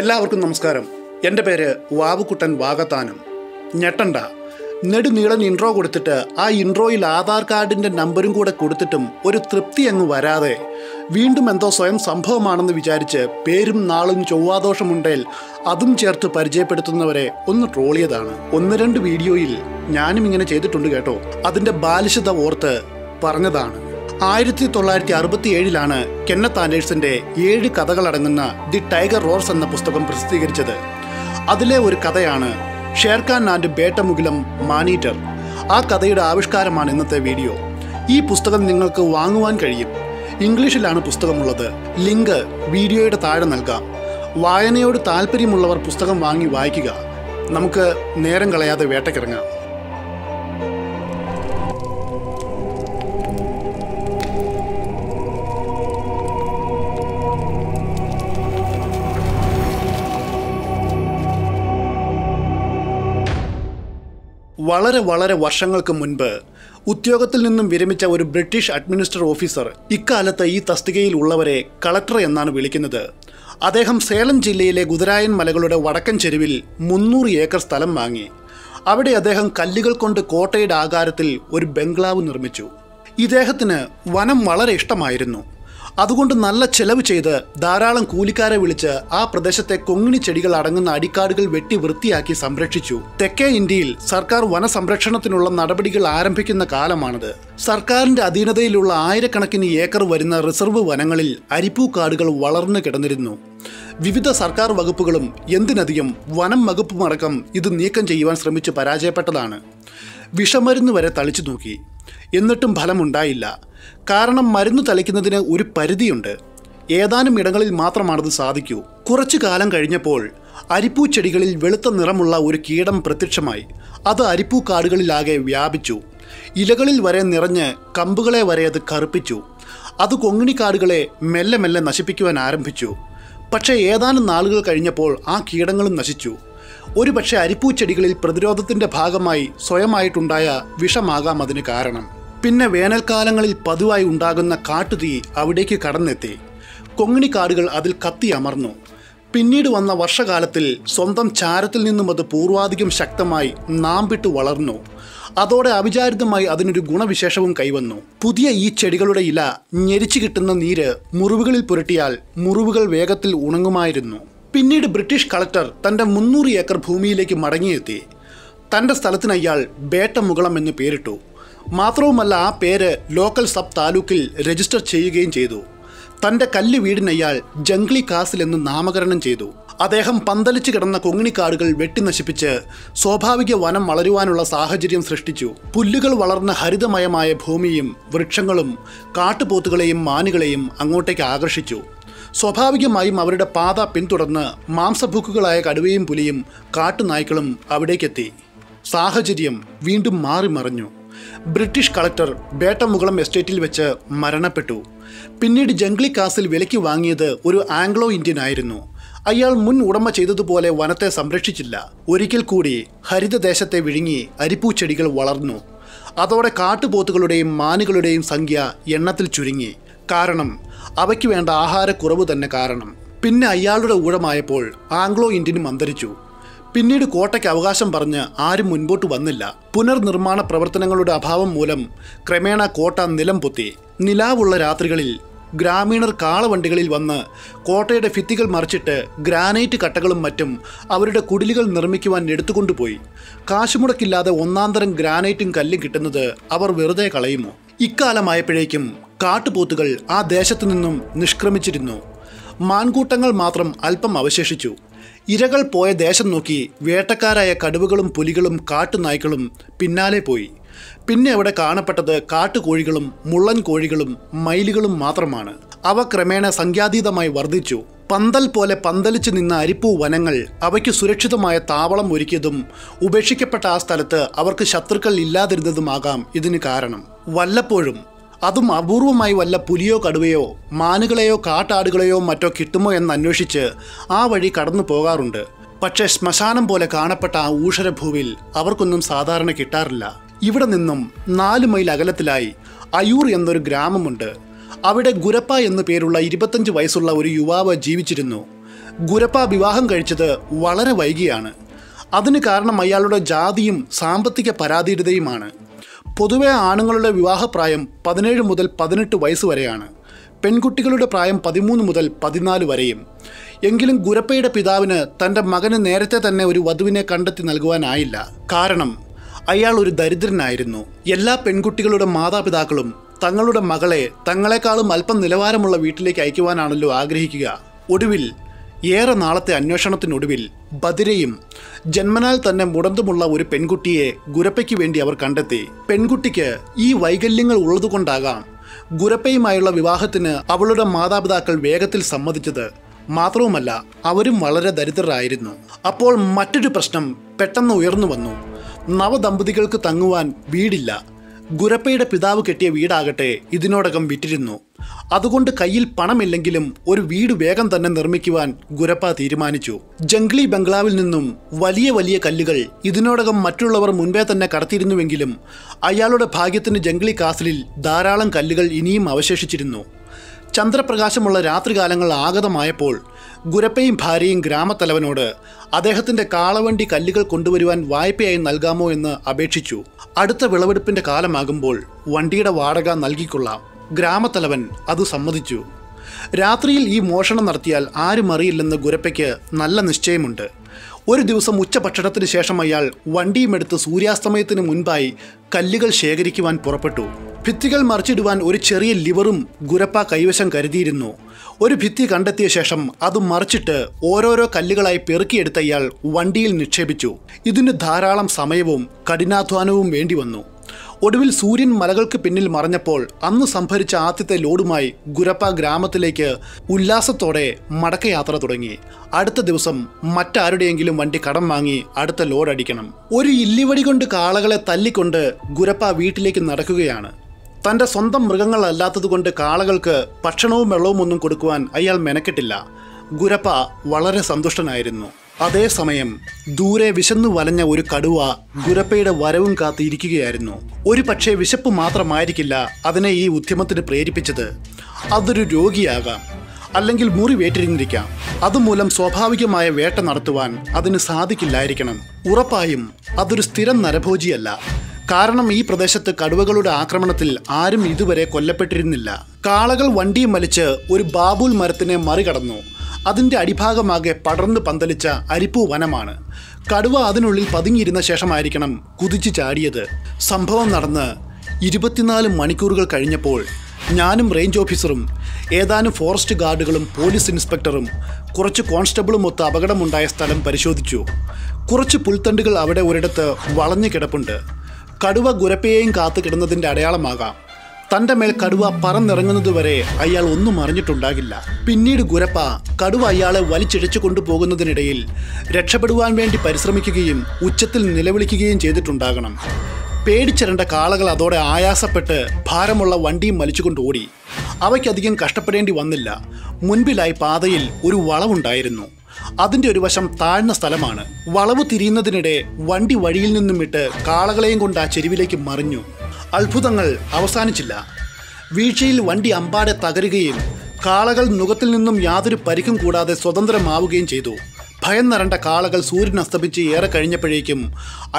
എല്ലാവർക്കും നമസ്കാരം. എൻ്റെ പേര് വാവുക്കുട്ടൻ വാകത്താനം. ഞെട്ടണ്ട, നെടുനീളൻ ഇൻട്രോ കൊടുത്തിട്ട് ആ ഇൻട്രോയിൽ ആധാർ കാർഡിൻ്റെ നമ്പരും കൂടെ കൊടുത്തിട്ടും ഒരു തൃപ്തി അങ്ങ് വരാതെ വീണ്ടും എന്തോ സ്വയം സംഭവമാണെന്ന് വിചാരിച്ച് പേരും നാളും ചൊവ്വാദോഷമുണ്ടേൽ അതും ചേർത്ത് പരിചയപ്പെടുത്തുന്നവരെ ഒന്ന് ട്രോളിയതാണ്. 1-2 വീഡിയോയിൽ ഞാനും ഇങ്ങനെ ചെയ്തിട്ടുണ്ട് കേട്ടോ. അതിൻ്റെ ബാലിശത ഓർത്ത് പറഞ്ഞതാണ്. 1967 കെന്നത്ത് ആൻഡേഴ്സന്റെ 7 കഥകളടങ്ങുന്ന ദി ടൈഗർ റോർസ് എന്ന പുസ്തകം പ്രസിദ്ധീകരിച്ചത്. അതിലെ ഒരു കഥയാണ് ഷേർഖാൻ ആൻഡ് ബേട്ടമുഗലം മാനീറ്റർ. ആ കഥയുടെ ആവിഷ്കാരമാണ് ഇന്നത്തെ വീഡിയോ. ഈ പുസ്തകം നിങ്ങൾക്ക് വാങ്ങുവാൻ കഴിയും. ഇംഗ്ലീഷിലാണ് പുസ്തകമുള്ളത്. ലിങ്ക് വീഡിയോയുടെ താഴെ നൽകാം. വായനയോട് താല്പര്യമുള്ളവർ പുസ്തകം വാങ്ങി വായിക്കുക. നമുക്ക് നേരം കളയാതെ വേട്ടക്കിറങ്ങാം. വളരെ വർഷങ്ങൾക്ക് മുൻപ് ഉദ്യോഗത്തിൽ നിന്നും വിരമിച്ച ഒരു ബ്രിട്ടീഷ് അഡ്മിനിസ്ട്രേറ്റീവ് ഓഫീസർ, ഇക്കാലത്ത് ഈ തസ്തികയിൽ ഉള്ളവരെ കളക്ടർ എന്നാണ് വിളിക്കുന്നത്, അദ്ദേഹം സേലം ജില്ലയിലെ ഗുദരായൻ മലകളുടെ വടക്കൻ ചെരുവിൽ 300 ഏക്കർ സ്ഥലം വാങ്ങി. അവിടെ അദ്ദേഹം കല്ലുകൾ കൊണ്ട് കോട്ടയുടെ ആകാരത്തിൽ ഒരു ബംഗ്ലാവ് നിർമ്മിച്ചു. ഇദ്ദേഹത്തിന് വനം വളരെ ഇഷ്ടമായിരുന്നു. അതുകൊണ്ട് നല്ല ചെലവ് ചെയ്ത് ധാരാളം കൂലിക്കാരെ വിളിച്ച് ആ പ്രദേശത്തെ കൊങ്ങിണി ചെടികൾ അടങ്ങുന്ന അടിക്കാടുകൾ വെട്ടി വൃത്തിയാക്കി സംരക്ഷിച്ചു. തെക്കേ ഇന്ത്യയിൽ സർക്കാർ വനസംരക്ഷണത്തിനുള്ള നടപടികൾ ആരംഭിക്കുന്ന കാലമാണിത്. സർക്കാരിന്റെ അധീനതയിലുള്ള ആയിരക്കണക്കിന് ഏക്കർ വരുന്ന റിസർവ് വനങ്ങളിൽ അരിപ്പൂക്കാടുകൾ വളർന്നു കിടന്നിരുന്നു. വിവിധ സർക്കാർ വകുപ്പുകളും, എന്തിനധികം വനം വകുപ്പും അടക്കം ഇത് നീക്കം ചെയ്യുവാൻ ശ്രമിച്ച് പരാജയപ്പെട്ടതാണ്. വിഷമരുന്ന് വരെ തളിച്ചു നോക്കി, എന്നിട്ടും ഫലമുണ്ടായില്ല. കാരണം മരുന്ന് തളിക്കുന്നതിന് ഒരു പരിധിയുണ്ട്. ഏതാനും ഇടങ്ങളിൽ മാത്രമാണത് സാധിക്കൂ. കുറച്ചു കാലം കഴിഞ്ഞപ്പോൾ അരിപ്പൂ ചെടികളിൽ വെളുത്ത നിറമുള്ള ഒരു കീടം പ്രത്യക്ഷമായി. അത് അരിപ്പൂ കാടുകളിലാകെ വ്യാപിച്ചു. ഇലകളിൽ വരെ നിറഞ്ഞ് കമ്പുകളെ വരെ അത് കറുപ്പിച്ചു. അത് കൊങ്ങിണിക്കാടുകളെ മെല്ലെ മെല്ലെ നശിപ്പിക്കുവാൻ ആരംഭിച്ചു. പക്ഷേ ഏതാനും നാളുകൾ കഴിഞ്ഞപ്പോൾ ആ കീടങ്ങളും നശിച്ചു. ഒരുപക്ഷെ അരിപ്പൂച്ചെടികളിൽ പ്രതിരോധത്തിൻ്റെ ഭാഗമായി സ്വയമായിട്ടുണ്ടായ വിഷമാകാം അതിന് കാരണം. പിന്നെ വേനൽക്കാലങ്ങളിൽ പതിവായി ഉണ്ടാകുന്ന കാട്ടുതീ അവിടേക്ക് കടന്നെത്തി. കൊങ്ങിണിക്കാടുകൾ അതിൽ കത്തി അമർന്നു. പിന്നീട് വന്ന വർഷകാലത്തിൽ സ്വന്തം ചാരത്തിൽ നിന്നും അത് പൂർവാധികം ശക്തമായി നാമ്പിട്ട് വളർന്നു. അതോടെ അവിചാരിതമായി അതിനൊരു ഗുണവിശേഷവും കൈവന്നു. പുതിയ ഈ ചെടികളുടെ ഇല ഞെരിച്ചു കിട്ടുന്ന നീര് മുറിവുകളിൽ പുരട്ടിയാൽ മുറിവുകൾ വേഗത്തിൽ ഉണങ്ങുമായിരുന്നു. പിന്നീട് ബ്രിട്ടീഷ് കളക്ടർ തൻ്റെ 300 ഏക്കർ ഭൂമിയിലേക്ക് മടങ്ങിയെത്തി. തൻ്റെ സ്ഥലത്തിന് അയാൾ ബേട്ടമുകളം എന്ന് പേരിട്ടു. മാത്രവുമല്ല, ആ പേര് ലോക്കൽ സബ് താലൂക്കിൽ രജിസ്റ്റർ ചെയ്യുകയും ചെയ്തു. തൻ്റെ കല്ല് വീടിനയാൾ ജംഗ്ലി കാസിൽ എന്ന് നാമകരണം ചെയ്തു. അദ്ദേഹം പന്തലിച്ച് കിടന്ന കൊങ്ങിണിക്കാടുകൾ വെട്ടിനശിപ്പിച്ച് സ്വാഭാവിക വനം വളരുവാനുള്ള സാഹചര്യം സൃഷ്ടിച്ചു. പുല്ലുകൾ വളർന്ന ഹരിതമയമായ ഭൂമിയും വൃക്ഷങ്ങളും കാട്ടുപോത്തുകളെയും മാനുകളെയും അങ്ങോട്ടേക്ക് ആകർഷിച്ചു. സ്വാഭാവികമായും അവരുടെ പാത പിന്തുടർന്ന് മാംസഭുക്കുകളായ കടുവയും പുലിയും കാട്ടുനായ്ക്കളും അവിടേക്കെത്തി. സാഹചര്യം വീണ്ടും മാറി മറിഞ്ഞു. ബ്രിട്ടീഷ് കളക്ടർ ബേട്ടമുകളം എസ്റ്റേറ്റിൽ വെച്ച് മരണപ്പെട്ടു. പിന്നീട് ജംഗ്ലി കാസിൽ വിലയ്ക്ക് വാങ്ങിയത് ഒരു ആംഗ്ലോ ഇന്ത്യൻ ആയിരുന്നു. അയാൾ മുൻ ഉടമ ചെയ്തതുപോലെ വനത്തെ സംരക്ഷിച്ചില്ല. ഒരിക്കൽ കൂടി ഹരിതദേശത്തെ വിഴുങ്ങി അരിപ്പൂച്ചെടികൾ വളർന്നു. അതോടെ കാട്ടുപോത്തുകളുടെയും മാനുകളുടെയും സംഖ്യ എണ്ണത്തിൽ ചുരുങ്ങി. കാരണം അവയ്ക്ക് വേണ്ട ആഹാരക്കുറവ് തന്നെ കാരണം. പിന്നെ അയാളുടെ ഊഴമായപ്പോൾ ആംഗ്ലോ ഇന്ത്യനും അന്തരിച്ചു. പിന്നീട് കോട്ടയ്ക്ക് അവകാശം പറഞ്ഞ് ആരും മുൻപോട്ട് വന്നില്ല. പുനർനിർമ്മാണ പ്രവർത്തനങ്ങളുടെ അഭാവം മൂലം ക്രമേണ കോട്ട നിലം പൊത്തി. നിലാവുള്ള രാത്രികളിൽ ഗ്രാമീണർ കാളവണ്ടികളിൽ വന്ന് കോട്ടയുടെ ഭിത്തികൾ മറിച്ചിട്ട് ഗ്രാനൈറ്റ് കട്ടകളും മറ്റും അവരുടെ കുടിലുകൾ നിർമ്മിക്കുവാൻ എടുത്തുകൊണ്ടുപോയി. കാശുമുടക്കില്ലാതെ ഒന്നാന്തരം ഗ്രാനൈറ്റും കല്ലും കിട്ടുന്നത് അവർ വെറുതെ കളയുമോ? ഇക്കാലമായപ്പോഴേക്കും കാട്ടുപോത്തുകൾ ആ ദേശത്തു നിന്നും നിഷ്ക്രമിച്ചിരുന്നു. മാൻകൂട്ടങ്ങൾ മാത്രം അല്പം അവശേഷിച്ചു. ഇരകൾ പോയ ദേശം നോക്കി വേട്ടക്കാരായ കടുവകളും പുലികളും കാട്ടുനായ്ക്കളും പിന്നാലെ പോയി. പിന്നെ അവിടെ കാണപ്പെട്ടത് കാട്ടുകോഴികളും മുള്ളൻ കോഴികളും മയിലുകളും മാത്രമാണ്. അവ ക്രമേണ സംഖ്യാതീതമായി വർദ്ധിച്ചു. പന്തൽ പോലെ പന്തലിച്ച് നിന്ന അരിപ്പൂ വനങ്ങൾ അവയ്ക്ക് സുരക്ഷിതമായ താവളം ഒരുക്കിയതും ഉപേക്ഷിക്കപ്പെട്ട ആ സ്ഥലത്ത് അവർക്ക് ശത്രുക്കൾ ഇല്ലാതിരുന്നതുമാകാം ഇതിന് കാരണം. വല്ലപ്പോഴും, അതും അപൂർവമായി, വല്ല പുലിയോ കടുവയോ മാനുകളെയോ കാട്ടാടുകളെയോ മറ്റോ കിട്ടുമോ എന്നന്വേഷിച്ച് ആ വഴി കടന്നു പോകാറുണ്ട്. പക്ഷേ ശ്മശാനം പോലെ കാണപ്പെട്ട ആ ഊഷരഭൂവിൽ അവർക്കൊന്നും സാധാരണ കിട്ടാറില്ല. ഇവിടെ നിന്നും 4 മൈൽ അകലത്തിലായി അയൂർ എന്നൊരു ഗ്രാമമുണ്ട്. അവിടെ ഗുരപ്പ എന്നു പേരുള്ള 25 വയസ്സുള്ള ഒരു യുവാവ് ജീവിച്ചിരുന്നു. Gurappa Vivaham Kazhichate വളരെ വൈകിയാണ്. അതിന് കാരണം അയാളുടെ ജാതിയും സാമ്പത്തിക പരാധീനതയുമാണ്. പൊതുവേ ആണുങ്ങളുടെ വിവാഹപ്രായം 17 മുതൽ 18 വയസ്സ് വരെയാണ്. പെൺകുട്ടികളുടെ പ്രായം 13 മുതൽ 14 വരെയും. എങ്കിലും ഗുരപ്പയുടെ പിതാവിന് തന്റെ മകനെ നേരത്തെ തന്നെ ഒരു വധുവിനെ കണ്ടെത്തി നൽകുവാനായില്ല. കാരണം അയാൾ ഒരു ദരിദ്രനായിരുന്നു. എല്ലാ പെൺകുട്ടികളുടെ മാതാപിതാക്കളും തങ്ങളുടെ മകളെ തങ്ങളെക്കാളും അല്പം നിലവാരമുള്ള വീട്ടിലേക്ക് അയക്കുവാനാണല്ലോ ആഗ്രഹിക്കുക. ഒടുവിൽ ഏറെ നാളത്തെ അന്വേഷണത്തിനൊടുവിൽ ബദിരയും ജന്മനാൽ തന്നെ മുടന്തുമുള്ള ഒരു പെൺകുട്ടിയെ ഗുരപ്പയ്ക്ക് വേണ്ടി അവർ കണ്ടെത്തി. പെൺകുട്ടിക്ക് ഈ വൈകല്യങ്ങൾ ഉള്ളതുകൊണ്ടാകാം ഗുരപ്പയുമായുള്ള വിവാഹത്തിന് അവളുടെ മാതാപിതാക്കൾ വേഗത്തിൽ സമ്മതിച്ചത്. മാത്രവുമല്ല അവരും വളരെ ദരിദ്രരായിരുന്നു. അപ്പോൾ മറ്റൊരു പ്രശ്നം പെട്ടെന്ന് ഉയർന്നു വന്നു. നവദമ്പതികൾക്ക് തങ്ങുവാൻ വീടില്ല. ഗുരപ്പയുടെ പിതാവ് കെട്ടിയ വീടാകട്ടെ ഇതിനോടകം വിറ്റിരുന്നു. അതുകൊണ്ട് കയ്യിൽ പണമില്ലെങ്കിലും ഒരു വീട് വേഗം തന്നെ നിർമ്മിക്കുവാൻ ഗുരപ്പ തീരുമാനിച്ചു. ജംഗ്ലി ബംഗ്ലാവിൽ നിന്നും വലിയ വലിയ കല്ലുകൾ ഇതിനോടകം മറ്റുള്ളവർ മുൻപേ തന്നെ കടത്തിയിരുന്നുവെങ്കിലും അയാളുടെ ഭാഗ്യത്തിന് ജംഗ്ലി കാസിലിൽ ധാരാളം കല്ലുകൾ ഇനിയും അവശേഷിച്ചിരുന്നു. ചന്ദ്രപ്രകാശമുള്ള രാത്രികാലങ്ങൾ ആഗതമായപ്പോൾ ഗുരപ്പയും ഭാര്യയും ഗ്രാമത്തലവനോട് അദ്ദേഹത്തിൻ്റെ കാളവണ്ടി കല്ലുകൾ കൊണ്ടുവരുവാൻ വായ്പയായി നൽകാമോ എന്ന് അപേക്ഷിച്ചു. അടുത്ത വിളവെടുപ്പിൻ്റെ കാലമാകുമ്പോൾ വണ്ടിയുടെ വാടക നൽകിക്കൊള്ളാം. ഗ്രാമത്തലവൻ അത് സമ്മതിച്ചു. രാത്രിയിൽ ഈ മോഷണം നടത്തിയാൽ ആരും അറിയില്ലെന്ന് ഗുരപ്പയ്ക്ക് നല്ല നിശ്ചയമുണ്ട്. ഒരു ദിവസം ഉച്ചഭക്ഷണത്തിന് ശേഷം അയാൾ വണ്ടിയുമെടുത്ത് സൂര്യാസ്തമയത്തിന് മുൻപായി കല്ലുകൾ ശേഖരിക്കുവാൻ പുറപ്പെട്ടു. ഭിത്തികൾ മറിച്ചിടുവാൻ ഒരു ചെറിയ ലിവറും ഗുരപ്പ കൈവശം കരുതിയിരുന്നു. ഒരു ഭിത്തി കണ്ടെത്തിയ ശേഷം അത് മറിച്ചിട്ട് ഓരോരോ കല്ലുകളായി പെറുക്കിയെടുത്ത അയാൾ വണ്ടിയിൽ നിക്ഷേപിച്ചു. ഇതിന് ധാരാളം സമയവും കഠിനാധ്വാനവും വേണ്ടി വന്നു. ഒടുവിൽ സൂര്യൻ മലകൾക്ക് പിന്നിൽ മറഞ്ഞപ്പോൾ അന്ന് സംഭരിച്ച ആദ്യത്തെ ലോഡുമായി ഗുരപ്പ ഗ്രാമത്തിലേക്ക് ഉല്ലാസത്തോടെ മടക്കയാത്ര തുടങ്ങി. അടുത്ത ദിവസം മറ്റാരുടെയെങ്കിലും വണ്ടി കടം വാങ്ങി അടുത്ത ലോഡ് അടിക്കണം. ഒരു ഇല്ലിവടി കൊണ്ട് കാളകളെ തല്ലിക്കൊണ്ട് ഗുരപ്പ വീട്ടിലേക്ക് നടക്കുകയാണ്. തൻ്റെ സ്വന്തം മൃഗങ്ങളല്ലാത്തതുകൊണ്ട് കാളകൾക്ക് ഭക്ഷണവും വെള്ളവും ഒന്നും കൊടുക്കുവാൻ അയാൾ മെനക്കെട്ടില്ല. ഗുരപ്പ വളരെ സന്തുഷ്ടനായിരുന്നു. അതേസമയം ദൂരെ വിശന്നു വലഞ്ഞ ഒരു കടുവ ഗുരപ്പയുടെ വരവും കാത്തിരിക്കുകയായിരുന്നു. ഒരു പക്ഷേ വിശപ്പ് മാത്രമായിരിക്കില്ല അതിനെ ഈ ഉദ്യമത്തിന് പ്രേരിപ്പിച്ചത്. അതൊരു രോഗിയാകാം, അല്ലെങ്കിൽ മുറിവേറ്റിരുന്നിരിക്കാം. അതുമൂലം സ്വാഭാവികമായ വേട്ട നടത്തുവാൻ അതിന് സാധിക്കില്ലായിരിക്കണം. ഉറപ്പായും അതൊരു സ്ഥിരം നരഭോജിയല്ല. കാരണം ഈ പ്രദേശത്ത് കടുവകളുടെ ആക്രമണത്തിൽ ആരും ഇതുവരെ കൊല്ലപ്പെട്ടിരുന്നില്ല. കാളകൾ വണ്ടിയും വലിച്ച് ഒരു ബാബൂൽ മരത്തിനെ മറികടന്നു. അതിൻ്റെ അടിഭാഗമാകെ പടർന്നു പന്തലിച്ച അരിപ്പൂ വനമാണ്. കടുവ അതിനുള്ളിൽ പതുങ്ങിയിരുന്ന ശേഷമായിരിക്കണം കുതിച്ചു ചാടിയത്. സംഭവം നടന്ന് 24 മണിക്കൂറുകൾ കഴിഞ്ഞപ്പോൾ ഞാനും റേഞ്ച് ഓഫീസറും ഏതാനും ഫോറസ്റ്റ് ഗാർഡുകളും പോലീസ് ഇൻസ്പെക്ടറും കുറച്ച് കോൺസ്റ്റബിളുമൊത്ത് അപകടമുണ്ടായ സ്ഥലം പരിശോധിച്ചു. കുറച്ച് പുൽത്തണ്ടുകൾ അവിടെ ഒരിടത്ത് വളഞ്ഞു കിടപ്പുണ്ട്. കടുവ ഗുരപ്പയെയും കാത്തു കിടന്നതിൻ്റെ അടയാളമാകാം. തൻ്റെ മേൽ കടുവ പറന്നിറങ്ങുന്നതുവരെ അയാൾ ഒന്നും അറിഞ്ഞിട്ടുണ്ടാകില്ല. പിന്നീട് ഗുരപ്പ കടുവ അയാളെ വലിച്ചിഴച്ചു കൊണ്ടുപോകുന്നതിനിടയിൽ രക്ഷപ്പെടുവാൻ വേണ്ടി പരിശ്രമിക്കുകയും ഉച്ചത്തിൽ നിലവിളിക്കുകയും ചെയ്തിട്ടുണ്ടാകണം. പേടിച്ചിരണ്ട കാളകൾ അതോടെ ആയാസപ്പെട്ട് ഭാരമുള്ള വണ്ടിയും വലിച്ചുകൊണ്ട് ഓടി. അവയ്ക്കധികം കഷ്ടപ്പെടേണ്ടി വന്നില്ല. മുൻപിലായി പാതയിൽ ഒരു വളവുണ്ടായിരുന്നു. അതിൻ്റെ ഒരു വശം താഴ്ന്ന സ്ഥലമാണ്. വളവ് തിരിയുന്നതിനിടെ വണ്ടി വഴിയിൽ നിന്നും വിട്ട് കാളകളെയും കൊണ്ട് ആ ചെരുവിലേക്ക് മറിഞ്ഞു. അത്ഭുതങ്ങൾ അവസാനിച്ചില്ല. വീഴ്ചയിൽ വണ്ടി അമ്പാടെ തകരുകയും കാളകൾ നുകത്തിൽ നിന്നും യാതൊരു പരിക്കും കൂടാതെ സ്വതന്ത്രമാവുകയും ചെയ്തു. ഭയം നിറണ്ട കാളകൾ സൂര്യൻ അസ്തമിച്ച് ഏറെ കഴിഞ്ഞപ്പോഴേക്കും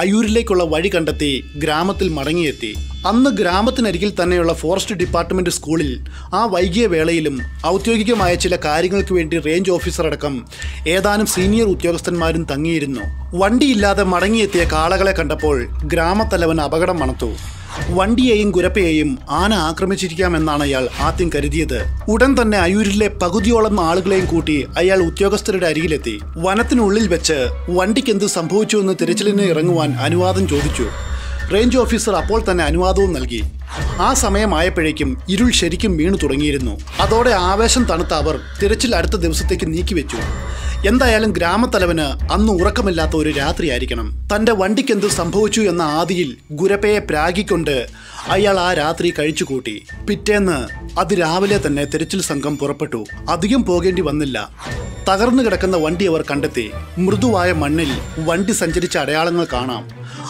അയൂരിലേക്കുള്ള വഴി കണ്ടെത്തി ഗ്രാമത്തിൽ മടങ്ങിയെത്തി. അന്ന് ഗ്രാമത്തിനരികിൽ തന്നെയുള്ള ഫോറസ്റ്റ് ഡിപ്പാർട്ട്മെൻറ്റ് സ്കൂളിൽ ആ വൈകിയ വേളയിലും ഔദ്യോഗികമായ ചില കാര്യങ്ങൾക്ക് വേണ്ടി റേഞ്ച് ഓഫീസറടക്കം ഏതാനും സീനിയർ ഉദ്യോഗസ്ഥന്മാരും തങ്ങിയിരുന്നു. വണ്ടിയില്ലാതെ മടങ്ങിയെത്തിയ കാളകളെ കണ്ടപ്പോൾ ഗ്രാമത്തലവൻ അപകടം മണത്തു. വണ്ടിയെയും ഗുരപ്പയെയും ആന ആക്രമിച്ചിരിക്കാമെന്നാണ് അയാൾ ആദ്യം കരുതിയത്. ഉടൻ തന്നെ അയൂരിലെ പകുതിയോളം ആളുകളെയും കൂട്ടി അയാൾ ഉദ്യോഗസ്ഥരുടെ അരികിലെത്തി. വനത്തിനുള്ളിൽ വെച്ച് വണ്ടിക്കെന്ത് സംഭവിച്ചുവെന്ന് തിരച്ചിലിന് ഇറങ്ങുവാൻ അനുവാദം ചോദിച്ചു. റേഞ്ച് ഓഫീസർ അപ്പോൾ തന്നെ അനുവാദവും നൽകി. ആ സമയമായപ്പോഴേക്കും ഇരുൾ ശരിക്കും വീണു തുടങ്ങിയിരുന്നു. അതോടെ ആവേശം തണുത്ത അവർ തിരച്ചിൽ അടുത്ത ദിവസത്തേക്ക് നീക്കിവെച്ചു. എന്തായാലും ഗ്രാമത്തലവന് അന്ന് ഉറക്കമില്ലാത്ത ഒരു രാത്രിയായിരിക്കണം. തൻ്റെ വണ്ടിക്കെന്ത് സംഭവിച്ചു എന്ന ആദിയിൽ ഗുരപ്പയെ പ്രാഗിക്കൊണ്ട് അയാൾ ആ രാത്രി കഴിച്ചുകൂട്ടി. പിറ്റേന്ന് അതിരാവിലെ തന്നെ തിരച്ചിൽ സംഘം പുറപ്പെട്ടു. അധികം പോകേണ്ടി വന്നില്ല. തകർന്നു കിടക്കുന്ന വണ്ടി അവർ കണ്ടെത്തി. മൃദുവായ മണ്ണിൽ വണ്ടി സഞ്ചരിച്ച അടയാളങ്ങൾ കാണാം.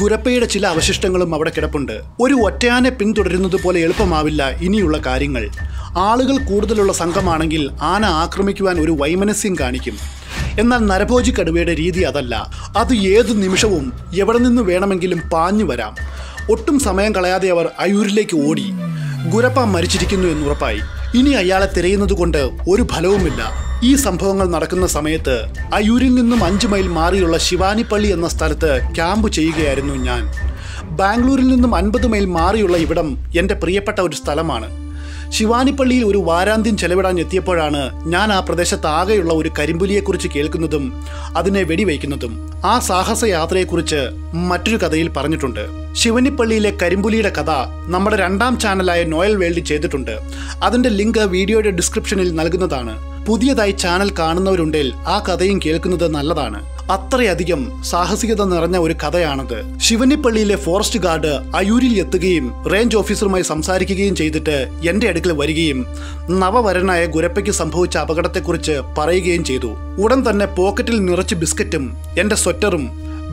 ഗുരപ്പയുടെ ചില അവശിഷ്ടങ്ങളും അവിടെ കിടപ്പുണ്ട്. ഒരു ഒറ്റയാനെ പിന്തുടരുന്നത് പോലെ എളുപ്പമാവില്ല ഇനിയുള്ള കാര്യങ്ങൾ. ആളുകൾ കൂടുതലുള്ള സംഘമാണെങ്കിൽ ആന ആക്രമിക്കുവാൻ ഒരു വൈമനസ്യം കാണിക്കും. എന്നാൽ നരഭോജി കടുവയുടെ രീതി അതല്ല. അത് ഏത് നിമിഷവും എവിടെ നിന്ന് വേണമെങ്കിലും പാഞ്ഞു വരാം. ഒട്ടും സമയം കളയാതെ അവർ അയൂരിലേക്ക് ഓടി. ഗുരപ്പ മരിച്ചിരിക്കുന്നു എന്നുറപ്പായി. ഇനി അയാളെ തിരയുന്നത് കൊണ്ട് ഒരു ഫലവുമില്ല. ഈ സംഭവങ്ങൾ നടക്കുന്ന സമയത്ത് അയൂരിൽ നിന്നും 5 മൈൽ മാറിയുള്ള ശിവാനിപ്പള്ളി എന്ന സ്ഥലത്ത് ക്യാമ്പ് ചെയ്യുകയായിരുന്നു ഞാൻ. ബാംഗ്ലൂരിൽ നിന്നും 50 മൈൽ മാറിയുള്ള ഇവിടം എൻ്റെ പ്രിയപ്പെട്ട ഒരു സ്ഥലമാണ്. ശിവാനിപ്പള്ളിയിൽ ഒരു വാരാന്ത്യം ചെലവിടാൻ എത്തിയപ്പോഴാണ് ഞാൻ ആ പ്രദേശത്താകെയുള്ള ഒരു കരിമ്പുലിയെക്കുറിച്ച് കേൾക്കുന്നതും അതിനെ വെടിവയ്ക്കുന്നതും. ആ സാഹസയാത്രയെക്കുറിച്ച് മറ്റൊരു കഥയിൽ പറഞ്ഞിട്ടുണ്ട്. ശിവനിപ്പള്ളിയിലെ കരിമ്പുലിയുടെ കഥ നമ്മുടെ 2ാം ചാനലായ നോയൽ വേൾഡ് ചെയ്തിട്ടുണ്ട്. അതിൻ്റെ ലിങ്ക് വീഡിയോയുടെ ഡിസ്ക്രിപ്ഷനിൽ നൽകുന്നതാണ്. പുതിയതായി ചാനൽ കാണുന്നവരുണ്ടെങ്കിൽ ആ കഥയും കേൾക്കുന്നത് നല്ലതാണ്. അത്രയധികം സാഹസികത നിറഞ്ഞ ഒരു കഥയാണത്. ശിവനിപ്പള്ളിയിലെ ഫോറസ്റ്റ് ഗാർഡ് അയൂരിൽ എത്തുകയും റേഞ്ച് ഓഫീസറുമായി സംസാരിക്കുകയും ചെയ്തിട്ട് എൻ്റെ അടുക്കൽ വരികയും നവവരനായ ഗുരപ്പയ്ക്ക് സംഭവിച്ച അപകടത്തെക്കുറിച്ച് പറയുകയും ചെയ്തു. ഉടൻ തന്നെ പോക്കറ്റിൽ നിറച്ച് ബിസ്ക്കറ്റും എൻ്റെ സ്വെറ്ററും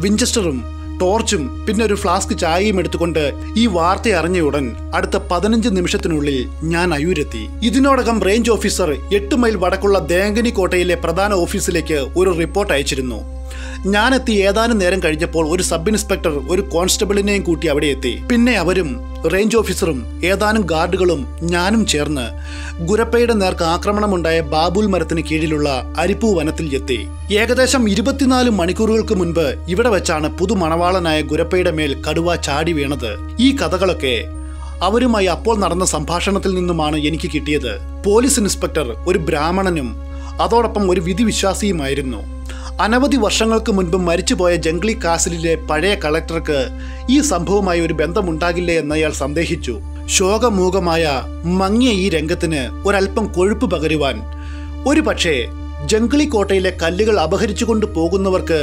വിഞ്ചസ്റ്ററും ടോർച്ചും പിന്നെ ഒരു ഫ്ലാസ്ക് ചായയും എടുത്തുകൊണ്ട് ഈ വാർത്ത അറിഞ്ഞ ഉടൻ അടുത്ത 15 നിമിഷത്തിനുള്ളിൽ ഞാൻ അയൂരെത്തി. ഇതിനോടകം റേഞ്ച് ഓഫീസർ 8 മൈൽ വടക്കുള്ള ദേങ്കനി കോട്ടയിലെ പ്രധാന ഓഫീസിലേക്ക് ഒരു റിപ്പോർട്ട് അയച്ചിരുന്നു. ഞാനെത്തി ഏതാനും നേരം കഴിഞ്ഞപ്പോൾ ഒരു സബ് ഇൻസ്പെക്ടർ ഒരു കോൺസ്റ്റബിളിനെയും കൂട്ടി അവിടെ എത്തി. പിന്നെ അവരും റേഞ്ച് ഓഫീസറും ഏതാനും ഗാർഡുകളും ഞാനും ചേർന്ന് ഗുരപ്പയുടെ നേർക്ക് ആക്രമണമുണ്ടായ ബാബുൽ മരത്തിന് കീഴിലുള്ള അരിപ്പൂ വനത്തിൽ എത്തി. ഏകദേശം 24 മണിക്കൂറുകൾക്ക് മുൻപ് ഇവിടെ വെച്ചാണ് പുതുമണവാളനായ ഗുരപ്പയുടെ മേൽ കടുവ ചാടി വീണത്. ഈ കഥകളൊക്കെ അവരുമായി അപ്പോൾ നടന്ന സംഭാഷണത്തിൽ നിന്നുമാണ് എനിക്ക് കിട്ടിയത്. പോലീസ് ഇൻസ്പെക്ടർ ഒരു ബ്രാഹ്മണനും അതോടൊപ്പം ഒരു വിധിവിശ്വാസിയുമായിരുന്നു. അനവധി വർഷങ്ങൾക്ക് മുൻപ് മരിച്ചുപോയ ജംഗ്ലി കാസിലിലെ പഴയ കളക്ടർക്ക് ഈ സംഭവവുമായി ഒരു ബന്ധമുണ്ടാകില്ലേ എന്നയാൾ സന്ദേഹിച്ചു. ശോകമൂകമായ മങ്ങിയ ഈ രംഗത്തിന് ഒരൽപ്പം കൊഴുപ്പ് പകരുവാൻ ഒരു പക്ഷേ ജംഗ്ലി കോട്ടയിലെ കല്ലുകൾ അപഹരിച്ചു കൊണ്ട് പോകുന്നവർക്ക്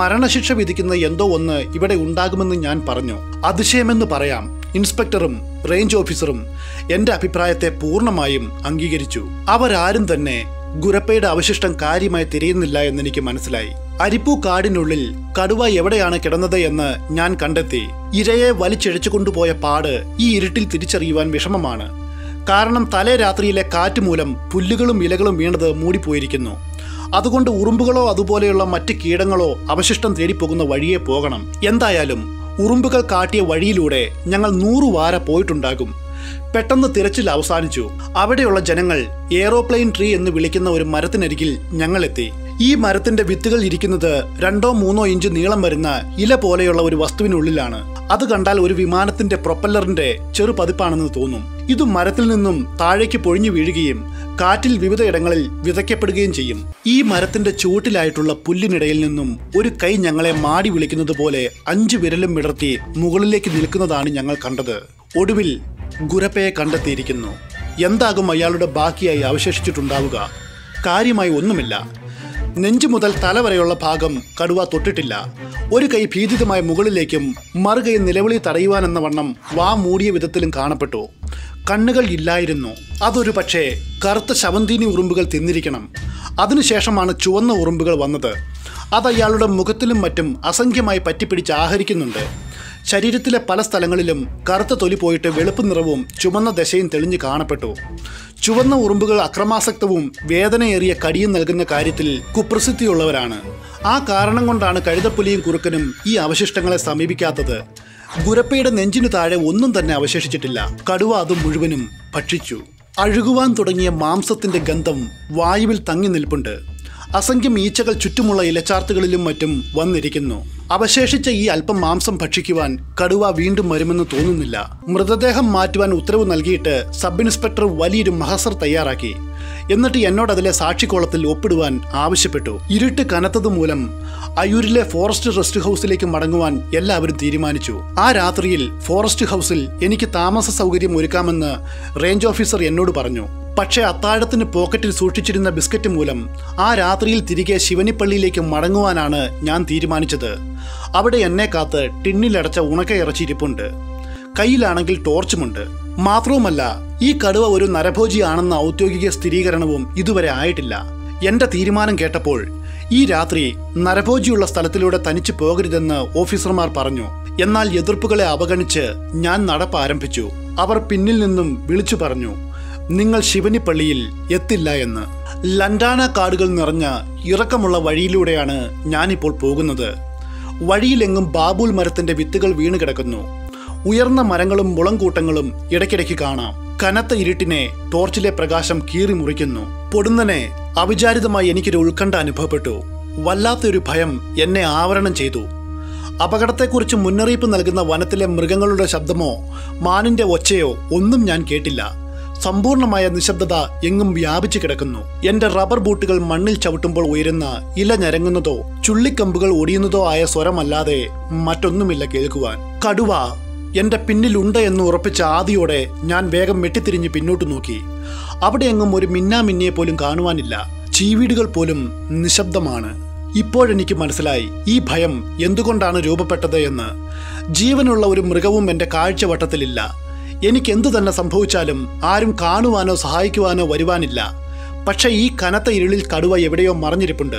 മരണശിക്ഷ വിധിക്കുന്ന എന്തോ ഒന്ന് ഇവിടെ ഉണ്ടാകുമെന്ന് ഞാൻ പറഞ്ഞു. അതിശയമെന്ന് പറയാം, ഇൻസ്പെക്ടറും റേഞ്ച് ഓഫീസറും എൻ്റെ അഭിപ്രായത്തെ പൂർണ്ണമായും അംഗീകരിച്ചു. അവരാരും തന്നെ ഗുരപ്പയുടെ അവശിഷ്ടം കാര്യമായി തിരയുന്നില്ല എന്നെനിക്ക് മനസ്സിലായി. അരിപ്പൂ കാടിനുള്ളിൽ കടുവ എവിടെയാണ് കിടന്നത് എന്ന് ഞാൻ കണ്ടെത്തി. ഇരയെ വലിച്ചെഴിച്ചു കൊണ്ടുപോയ പാട് ഈ ഇരുട്ടിൽ തിരിച്ചറിയുവാൻ വിഷമമാണ്. കാരണം തലേ രാത്രിയിലെ കാറ്റ് മൂലം പുല്ലുകളും ഇലകളും വീണത് മൂടിപ്പോയിരിക്കുന്നു. അതുകൊണ്ട് ഉറുമ്പുകളോ അതുപോലെയുള്ള മറ്റ് കീടങ്ങളോ അവശിഷ്ടം തേടിപ്പോകുന്ന വഴിയെ പോകണം. എന്തായാലും ഉറുമ്പുകൾ കാട്ടിയ വഴിയിലൂടെ ഞങ്ങൾ 100 വാര പോയിട്ടുണ്ടാകും. പെട്ടെന്ന് തിരച്ചിൽ അവസാനിച്ചു. അവിടെയുള്ള ജനങ്ങൾ എയറോപ്ലെയിൻ ട്രീ എന്ന് വിളിക്കുന്ന ഒരു മരത്തിനരികിൽ ഞങ്ങളെത്തി. ഈ മരത്തിന്റെ വിത്തുകൾ ഇരിക്കുന്നത് 2-3 ഇഞ്ച് നീളം വരുന്ന ഇല പോലെയുള്ള ഒരു വസ്തുവിനുള്ളിലാണ്. അത് കണ്ടാൽ ഒരു വിമാനത്തിന്റെ പ്രൊപ്പല്ലറിന്റെ ചെറു പതിപ്പാണെന്ന് തോന്നും. ഇത് മരത്തിൽ നിന്നും താഴേക്ക് പൊഴിഞ്ഞു വീഴുകയും കാറ്റിൽ വിവിധയിടങ്ങളിൽ വിതയ്ക്കപ്പെടുകയും ചെയ്യും. ഈ മരത്തിന്റെ ചുവട്ടിലായിട്ടുള്ള പുല്ലിനിടയിൽ നിന്നും ഒരു കൈ ഞങ്ങളെ മാടി വിളിക്കുന്നത് പോലെ 5 വിരലും വിടർത്തി മുകളിലേക്ക് നിൽക്കുന്നതാണ് ഞങ്ങൾ കണ്ടത്. ഒടുവിൽ ഗുരപ്പയെ കണ്ടെത്തിയിരിക്കുന്നു. എന്താകും അയാളുടെ ബാക്കിയായി അവശേഷിച്ചിട്ടുണ്ടാവുക? കാര്യമായി ഒന്നുമില്ല. നെഞ്ചു മുതൽ തല വരെയുള്ള ഭാഗം കടുവ തൊട്ടിട്ടില്ല. ഒരു കൈ ഭീതിതമായി മുകളിലേക്കും മറുകൈ നിലവിളി തടയുവാനെന്ന വണ്ണം വാ മൂടിയ വിധത്തിലും കാണപ്പെട്ടു. കണ്ണുകൾ ഇല്ലായിരുന്നു. അതൊരു പക്ഷേ കറുത്ത ശവന്തീനി ഉറുമ്പുകൾ തിന്നിരിക്കണം. അതിനുശേഷമാണ് ചുവന്ന ഉറുമ്പുകൾ വന്നത്. അത് അയാളുടെ മുഖത്തിലും മറ്റും അസംഖ്യമായി പറ്റിപ്പിടിച്ച് ആഹരിക്കുന്നുണ്ട്. ശരീരത്തിലെ പല സ്ഥലങ്ങളിലും കറുത്ത തൊലി പോയിട്ട് വെളുപ്പ് നിറവും ചുവന്ന ദശയും തെളിഞ്ഞു കാണപ്പെട്ടു. ചുവന്ന ഉറുമ്പുകൾ അക്രമാസക്തവും വേദനയേറിയ കടിയും നൽകുന്ന കാര്യത്തിൽ കുപ്രസിദ്ധിയുള്ളവരാണ്. ആ കാരണം കൊണ്ടാണ് കഴുതപ്പുലിയും കുറുക്കനും ഈ അവശിഷ്ടങ്ങളെ സമീപിക്കാത്തത്. ഗുരപ്പയുടെ നെഞ്ചിനു താഴെ ഒന്നും തന്നെ അവശേഷിച്ചിട്ടില്ല. കടുവ അത് മുഴുവനും ഭക്ഷിച്ചു. അഴുകുവാൻ തുടങ്ങിയ മാംസത്തിന്റെ ഗന്ധം വായുവിൽ തങ്ങി നിൽപ്പുണ്ട്. അസംഖ്യം ഈച്ചകൾ ചുറ്റുമുള്ള ഇലച്ചാർത്തുകളിലും മറ്റും വന്നിരിക്കുന്നു. അവശേഷിച്ച ഈ അല്പം മാംസം ഭക്ഷിക്കുവാൻ കടുവ വീണ്ടും വരുമെന്ന് തോന്നുന്നില്ല. മൃതദേഹം മാറ്റുവാൻ ഉത്തരവ് നൽകിയിട്ട് സബ് ഇൻസ്പെക്ടർ വലിയൊരു മഹസർ തയ്യാറാക്കി. എന്നിട്ട് എന്നോട് അതിലെ സാക്ഷിക്കോളത്തിൽ ഒപ്പിടുവാൻ ആവശ്യപ്പെട്ടു. ഇരുട്ട് കനത്തതുമൂലം അയൂരിലെ ഫോറസ്റ്റ് റെസ്റ്റ് ഹൗസിലേക്ക് മടങ്ങുവാൻ എല്ലാവരും തീരുമാനിച്ചു. ആ രാത്രിയിൽ ഫോറസ്റ്റ് ഹൗസിൽ എനിക്ക് താമസ സൗകര്യം ഒരുക്കാമെന്ന് റേഞ്ച് ഓഫീസർ എന്നോട് പറഞ്ഞു. പക്ഷേ അത്താഴത്തിന് പോക്കറ്റിൽ സൂക്ഷിച്ചിരുന്ന ബിസ്ക്കറ്റ് മൂലം ആ രാത്രിയിൽ തിരികെ ശിവനിപ്പള്ളിയിലേക്ക് മടങ്ങുവാനാണ് ഞാൻ തീരുമാനിച്ചത്. അവിടെ എന്നെ കാത്ത് ടിന്നിലടച്ച ഉണക്കയിറച്ചിരിപ്പുണ്ട്, കയ്യിലാണെങ്കിൽ ടോർച്ചുമുണ്ട്. മാത്രവുമല്ല, ഈ കടുവ ഒരു നരഭോജിയാണെന്ന ഔദ്യോഗിക സ്ഥിരീകരണവും ഇതുവരെ ആയിട്ടില്ല. എൻ്റെ തീരുമാനം കേട്ടപ്പോൾ ഈ രാത്രി നരഭോജിയുള്ള സ്ഥലത്തിലൂടെ തനിച്ചു പോകരുതെന്ന് ഓഫീസർമാർ പറഞ്ഞു. എന്നാൽ എതിർപ്പുകളെ അവഗണിച്ച് ഞാൻ നടപ്പ് ആരംഭിച്ചു. അവർ പിന്നിൽ നിന്നും വിളിച്ചു പറഞ്ഞു, നിങ്ങൾ ശിവനിപ്പള്ളിയിൽ എത്തില്ല എന്ന്. ലണ്ടാന കാടുകൾ നിറഞ്ഞ ഇറക്കമുള്ള വഴിയിലൂടെയാണ് ഞാനിപ്പോൾ പോകുന്നത്. വഴിയിലെങ്ങും ബാബൂൽ മരത്തിൻ്റെ വിത്തുകൾ വീണ് കിടക്കുന്നു. ഉയർന്ന മരങ്ങളും മുളങ്കൂട്ടങ്ങളും ഇടയ്ക്കിടയ്ക്ക് കാണാം. കനത്ത ഇരുട്ടിനെ ടോർച്ചിലെ പ്രകാശം കീറി മുറിക്കുന്നു. പൊടുന്നനെ അവിചാരിതമായി എനിക്കൊരു ഉത്കണ്ഠ അനുഭവപ്പെട്ടു. വല്ലാത്തൊരു ഭയം എന്നെ ആവരണം ചെയ്തു. അപകടത്തെക്കുറിച്ച് മുന്നറിയിപ്പ് നൽകുന്ന വനത്തിലെ മൃഗങ്ങളുടെ ശബ്ദമോ മാനിൻ്റെ ഒച്ചയോ ഒന്നും ഞാൻ കേട്ടില്ല. സമ്പൂർണമായ നിശബ്ദത എങ്ങും വ്യാപിച്ചു കിടക്കുന്നു. എൻ്റെ റബ്ബർ ബൂട്ടുകൾ മണ്ണിൽ ചവിട്ടുമ്പോൾ ഉയരുന്ന ഇല ഞരങ്ങുന്നതോ ചുള്ളിക്കമ്പുകൾ ഒടിയുന്നതോ ആയ സ്വരമല്ലാതെ മറ്റൊന്നുമില്ല കേൾക്കുവാൻ. കടുവ എൻ്റെ പിന്നിലുണ്ട് എന്ന് ഉറപ്പിച്ച ആദിയോടെ ഞാൻ വേഗം വെട്ടിത്തിരിഞ്ഞ് പിന്നോട്ട് നോക്കി. അവിടെയെങ്ങും ഒരു മിന്നാമിന്നിയെ പോലും കാണുവാനില്ല. ചീവീടുകൾ പോലും നിശബ്ദമാണ്. ഇപ്പോഴെനിക്ക് മനസ്സിലായി ഈ ഭയം എന്തുകൊണ്ടാണ് രൂപപ്പെട്ടത് എന്ന്. ജീവനുള്ള ഒരു മൃഗവും എൻ്റെ കാഴ്ചവട്ടത്തിലില്ല. എനിക്കെന്തു തന്നെ സംഭവിച്ചാലും ആരും കാണുവാനോ സഹായിക്കുവാനോ വരുവാനില്ല. പക്ഷേ ഈ കനത്ത ഇരുളിൽ കടുവ എവിടെയോ മറഞ്ഞിരിപ്പുണ്ട്.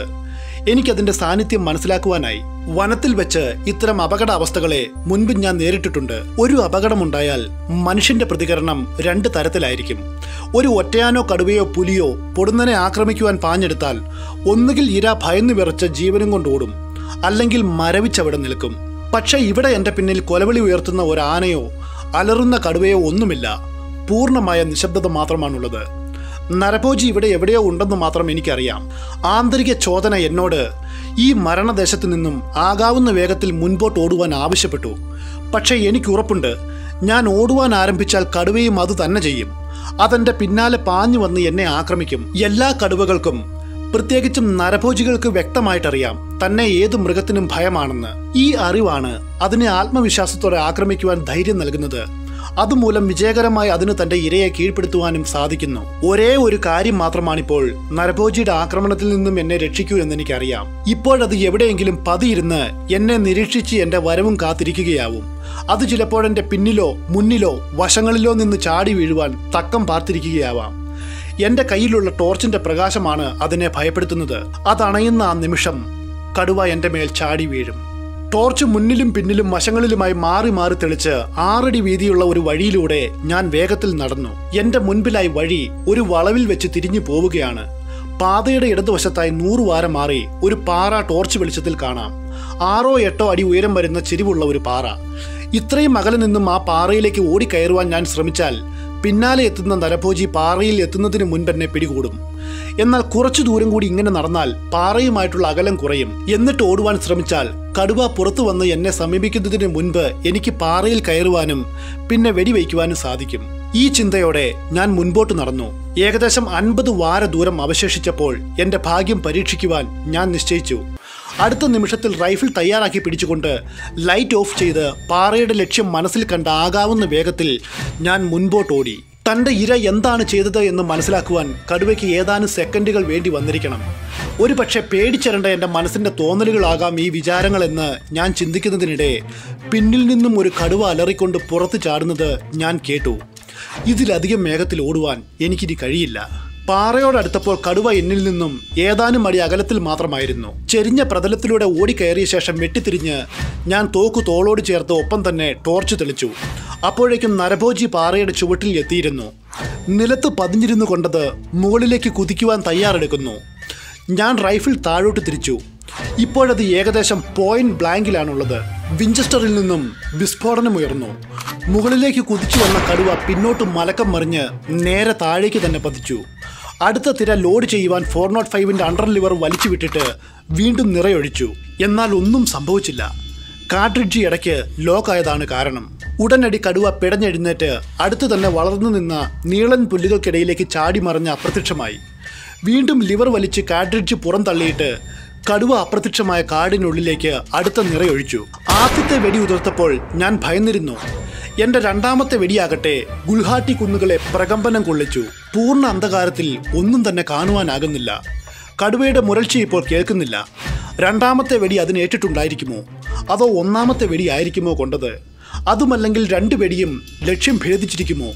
എനിക്കതിൻ്റെ സാന്നിധ്യം മനസ്സിലാക്കുവാനായി. വനത്തിൽ വെച്ച് ഇത്തരം അപകടാവസ്ഥകളെ മുൻപ് ഞാൻ നേരിട്ടിട്ടുണ്ട്. ഒരു അപകടമുണ്ടായാൽ മനുഷ്യൻ്റെ പ്രതികരണം രണ്ട് തരത്തിലായിരിക്കും. ഒരു ഒറ്റയാനോ കടുവയോ പുലിയോ പൊടുന്നനെ ആക്രമിക്കുവാൻ പാഞ്ഞെടുത്താൽ ഒന്നുകിൽ ഇര ഭയന്നു വിറച്ച് ജീവനും കൊണ്ടോടും, അല്ലെങ്കിൽ മരവിച്ചവിടെ നിൽക്കും. പക്ഷേ ഇവിടെ എൻ്റെ പിന്നിൽ കൊലവിളി ഉയർത്തുന്ന ഒരാനയോ അലറുന്ന കടുവയോ ഒന്നുമില്ല. പൂർണ്ണമായ നിശബ്ദത മാത്രമാണുള്ളത്. നരഭോജി ഇവിടെ എവിടെയോ ഉണ്ടെന്ന് മാത്രം എനിക്കറിയാം. ആന്തരിക ചോദന എന്നോട് ഈ മരണദേശത്തു നിന്നും ആകാവുന്ന വേഗത്തിൽ മുൻപോട്ട് ഓടുവാൻ ആവശ്യപ്പെട്ടു. പക്ഷേ എനിക്കുറപ്പുണ്ട്, ഞാൻ ഓടുവാൻ ആരംഭിച്ചാൽ കടുവയും അത് തന്നെ ചെയ്യും. അതെൻ്റെ പിന്നാലെ പാഞ്ഞു വന്ന് എന്നെ ആക്രമിക്കും. എല്ലാ കടുവകൾക്കും, പ്രത്യേകിച്ചും നരഭോജികൾക്ക് വ്യക്തമായിട്ടറിയാം തന്നെ ഏത് മൃഗത്തിനും ഭയമാണെന്ന്. ഈ അറിവാണ് അതിനെ ആത്മവിശ്വാസത്തോടെ ആക്രമിക്കുവാൻ ധൈര്യം നൽകുന്നത്. അതുമൂലം വിജയകരമായി അതിന് തൻ്റെ ഇരയെ കീഴ്പ്പെടുത്തുവാനും സാധിക്കുന്നു. ഒരേ ഒരു കാര്യം മാത്രമാണിപ്പോൾ നരഭോജിയുടെ ആക്രമണത്തിൽ നിന്നും എന്നെ രക്ഷിക്കൂ എന്നെനിക്കറിയാം. ഇപ്പോഴത് എവിടെയെങ്കിലും പതിയിരുന്ന് എന്നെ നിരീക്ഷിച്ച് എൻ്റെ വരവും കാത്തിരിക്കുകയാവും. അത് ചിലപ്പോഴെൻ്റെ പിന്നിലോ മുന്നിലോ വശങ്ങളിലോ നിന്ന് ചാടി വീഴുവാൻ തക്കം പാർത്തിരിക്കുകയാവാം. എൻ്റെ കയ്യിലുള്ള ടോർച്ചിൻ്റെ പ്രകാശമാണ് അതിനെ ഭയപ്പെടുത്തുന്നത്. അതണയുന്ന ആ നിമിഷം കടുവ എൻ്റെ മേൽ ചാടി വീഴും. ടോർച്ച് മുന്നിലും പിന്നിലും വശങ്ങളിലുമായി മാറി മാറി തെളിച്ച് 6 അടി വീതിയുള്ള ഒരു വഴിയിലൂടെ ഞാൻ വേഗത്തിൽ നടന്നു. എൻ്റെ മുൻപിലായി വഴി ഒരു വളവിൽ വെച്ച് തിരിഞ്ഞു പോവുകയാണ്. പാതയുടെ ഇടതുവശത്തായി 100 വാര മാറി ഒരു പാറ ടോർച്ച് വെളിച്ചത്തിൽ കാണാം. 6 ഓ 8 ഓ അടി ഉയരം വരുന്ന ചെരിവുള്ള ഒരു പാറ. ഇത്രയും അകലെ നിന്നും ആ പാറയിലേക്ക് ഓടിക്കയറുവാൻ ഞാൻ ശ്രമിച്ചാൽ പിന്നാലെ എത്തുന്ന നരഭോജി പാറയിൽ എത്തുന്നതിന് മുൻപെന്നെ പിടികൂടും. എന്നാൽ കുറച്ചു ദൂരം കൂടി ഇങ്ങനെ നടന്നാൽ പാറയുമായിട്ടുള്ള അകലം കുറയും. എന്നിട്ട് ഓടുവാൻ ശ്രമിച്ചാൽ കടുവ പുറത്തു വന്ന് എന്നെ സമീപിക്കുന്നതിന് മുൻപ് എനിക്ക് പാറയിൽ കയറുവാനും പിന്നെ വെടിവയ്ക്കുവാനും സാധിക്കും. ഈ ചിന്തയോടെ ഞാൻ മുൻപോട്ട് നടന്നു. ഏകദേശം 50 വാര ദൂരം അവശേഷിച്ചപ്പോൾ എൻ്റെ ഭാഗ്യം പരീക്ഷിക്കുവാൻ ഞാൻ നിശ്ചയിച്ചു. അടുത്ത നിമിഷത്തിൽ റൈഫിൾ തയ്യാറാക്കി പിടിച്ചുകൊണ്ട് ലൈറ്റ് ഓഫ് ചെയ്ത് പാറയുടെ ലക്ഷ്യം മനസ്സിൽ കണ്ട ആകാവുന്ന വേഗത്തിൽ ഞാൻ മുൻപോട്ടോടി. തൻ്റെ ഇര എന്താണ് ചെയ്തത് എന്ന് മനസ്സിലാക്കുവാൻ കടുവയ്ക്ക് ഏതാനും സെക്കൻഡുകൾ വേണ്ടി വന്നിരിക്കണം. ഒരു പക്ഷേ പേടിച്ചിരണ്ട എൻ്റെ മനസ്സിൻ്റെ തോന്നലുകളാകാം ഈ വിചാരങ്ങളെന്ന് ഞാൻ ചിന്തിക്കുന്നതിനിടെ പിന്നിൽ നിന്നും ഒരു കടുവ അലറിക്കൊണ്ട് പുറത്തു ചാടുന്നത് ഞാൻ കേട്ടു. ഇതിലധികം വേഗത്തിൽ ഓടുവാൻ എനിക്കിനി കഴിയില്ല. പാറയോടടുത്തപ്പോൾ കടുവ എന്നിൽ നിന്നും ഏതാനും അടി അകലത്തിൽ മാത്രമായിരുന്നു. ചെരിഞ്ഞ പ്രതലത്തിലൂടെ ഓടിക്കയറിയ ശേഷം വെട്ടിത്തിരിഞ്ഞ് ഞാൻ തോക്കു തോളോട് ചേർത്ത് ഒപ്പം തന്നെ ടോർച്ച് തെളിച്ചു. അപ്പോഴേക്കും നരഭോജി പാറയുടെ ചുവട്ടിൽ എത്തിയിരുന്നു. നിലത്ത് പതിഞ്ഞിരുന്നു കൊണ്ടത് മുകളിലേക്ക് കുതിക്കുവാൻ തയ്യാറെടുക്കുന്നു. ഞാൻ റൈഫിൾ താഴോട്ട് തിരിച്ചു. ഇപ്പോഴത് ഏകദേശം പോയിന്റ് ബ്ലാങ്കിലാണുള്ളത്. വിഞ്ചസ്റ്ററിൽ നിന്നും വിസ്ഫോടനമുയർന്നു. മുകളിലേക്ക് കുതിച്ചു വന്ന കടുവ പിന്നോട്ട് മലക്കം മറിഞ്ഞ് നേരെ താഴേക്ക് തന്നെ പതിച്ചു. അടുത്ത തിര ലോഡ് ചെയ്യുവാൻ 405-ൻ്റെ അണ്ടർ ലിവർ വലിച്ചു വിട്ടിട്ട് വീണ്ടും നിറയൊഴിച്ചു. എന്നാൽ ഒന്നും സംഭവിച്ചില്ല. കാർട്രിഡ്ജ് ഇടയ്ക്ക് ലോക്കായതാണ് കാരണം. ഉടനടി കടുവ പിടഞ്ഞെഴുന്നേറ്റ് അടുത്ത് തന്നെ വളർന്നു നിന്ന നീളൻ പുല്ലുകൾക്കിടയിലേക്ക് ചാടി മറിഞ്ഞ് അപ്രത്യക്ഷമായി. വീണ്ടും ലിവർ വലിച്ച് കാർട്രിഡ്ജ് പുറം തള്ളിയിട്ട് കടുവ അപ്രത്യക്ഷമായ കാടിനുള്ളിലേക്ക് അടുത്ത നിറയൊഴിച്ചു. ആദ്യത്തെ വെടി ഉതിർത്തപ്പോൾ ഞാൻ ഭയന്നിരുന്നു. എന്റെ രണ്ടാമത്തെ വെടിയാകട്ടെ ഗുൽഹാട്ടി കുന്നുകളെ പ്രകമ്പനം കൊള്ളിച്ചു. പൂർണ്ണ അന്ധകാരത്തിൽ ഒന്നും തന്നെ കാണുവാനാകുന്നില്ല. കടുവയുടെ മുരൾച്ച ഇപ്പോൾ കേൾക്കുന്നില്ല. രണ്ടാമത്തെ വെടി അതിനേറ്റിട്ടുണ്ടായിരിക്കുമോ, അതോ ഒന്നാമത്തെ വെടി ആയിരിക്കുമോ കൊണ്ടത്? അതുമല്ലെങ്കിൽ രണ്ട് വെടിയും ലക്ഷ്യം ഭേദിച്ചിരിക്കുമോ?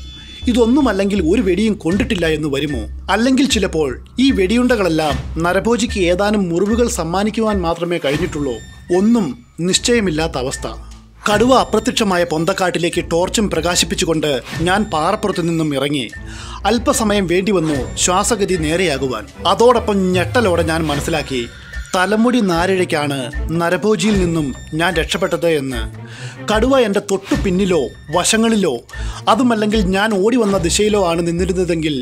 ഇതൊന്നുമല്ലെങ്കിൽ ഒരു വെടിയും കൊണ്ടിട്ടില്ല എന്ന് വരുമോ? അല്ലെങ്കിൽ ചിലപ്പോൾ ഈ വെടിയുണ്ടകളെല്ലാം നരഭോജിക്ക് ഏതാനും മുറിവുകൾ സമ്മാനിക്കുവാൻ മാത്രമേ കഴിഞ്ഞിട്ടുള്ളൂ. ഒന്നും നിശ്ചയമില്ലാത്ത അവസ്ഥ. കടുവ അപ്രത്യക്ഷമായ പൊന്തക്കാട്ടിലേക്ക് ടോർച്ചും പ്രകാശിപ്പിച്ചുകൊണ്ട് ഞാൻ പാറപ്പുറത്തു നിന്നും ഇറങ്ങി. അല്പസമയം വേണ്ടിവന്നു ശ്വാസഗതി നേരെയാകുവാൻ. അതോടൊപ്പം ഞെട്ടലോടെ ഞാൻ മനസ്സിലാക്കി, തലമുടി നാരിഴയ്ക്കാണ് നരഭോജിയിൽ നിന്നും ഞാൻ രക്ഷപ്പെട്ടത് എന്ന്. കടുവ എൻ്റെ തൊട്ടു പിന്നിലോ വശങ്ങളിലോ അതുമല്ലെങ്കിൽ ഞാൻ ഓടി വന്ന ദിശയിലോ ആണ് നിന്നിരുന്നതെങ്കിൽ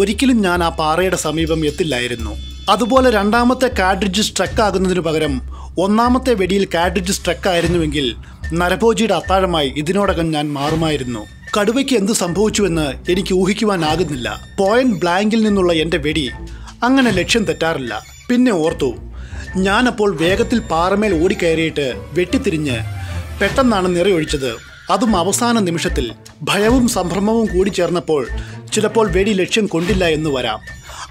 ഒരിക്കലും ഞാൻ ആ പാറയുടെ സമീപം എത്തില്ലായിരുന്നു. അതുപോലെ രണ്ടാമത്തെ കാഡ്രിഡ്ജ് സ്ട്രക്ക് ആകുന്നതിനു പകരം ഒന്നാമത്തെ വെടിയിൽ കാഡ്രിഡ്ജ് സ്ട്രക്ക് ആയിരുന്നുവെങ്കിൽ നരഭോജിയുടെ അത്താഴമായി ഇതിനോടകം ഞാൻ മാറുമായിരുന്നു. കടുവയ്ക്ക് എന്ത് സംഭവിച്ചുവെന്ന് എനിക്ക് ഊഹിക്കുവാനാകുന്നില്ല. പോയിന്റ് ബ്ലാങ്കിൽ നിന്നുള്ള എൻ്റെ വെടി അങ്ങനെ ലക്ഷ്യം തെറ്റാറില്ല. പിന്നെ ഓർത്തു, ഞാനപ്പോൾ വേഗത്തിൽ പാറമേൽ ഓടിക്കയറിയിട്ട് വെട്ടിത്തിരിഞ്ഞ് പെട്ടെന്നാണ് നിറയൊഴിച്ചത്. അതും അവസാന നിമിഷത്തിൽ. ഭയവും സംഭ്രമവും കൂടി ചേർന്നപ്പോൾ ചിലപ്പോൾ വെടി ലക്ഷ്യം കൊണ്ടില്ല എന്ന് വരാം.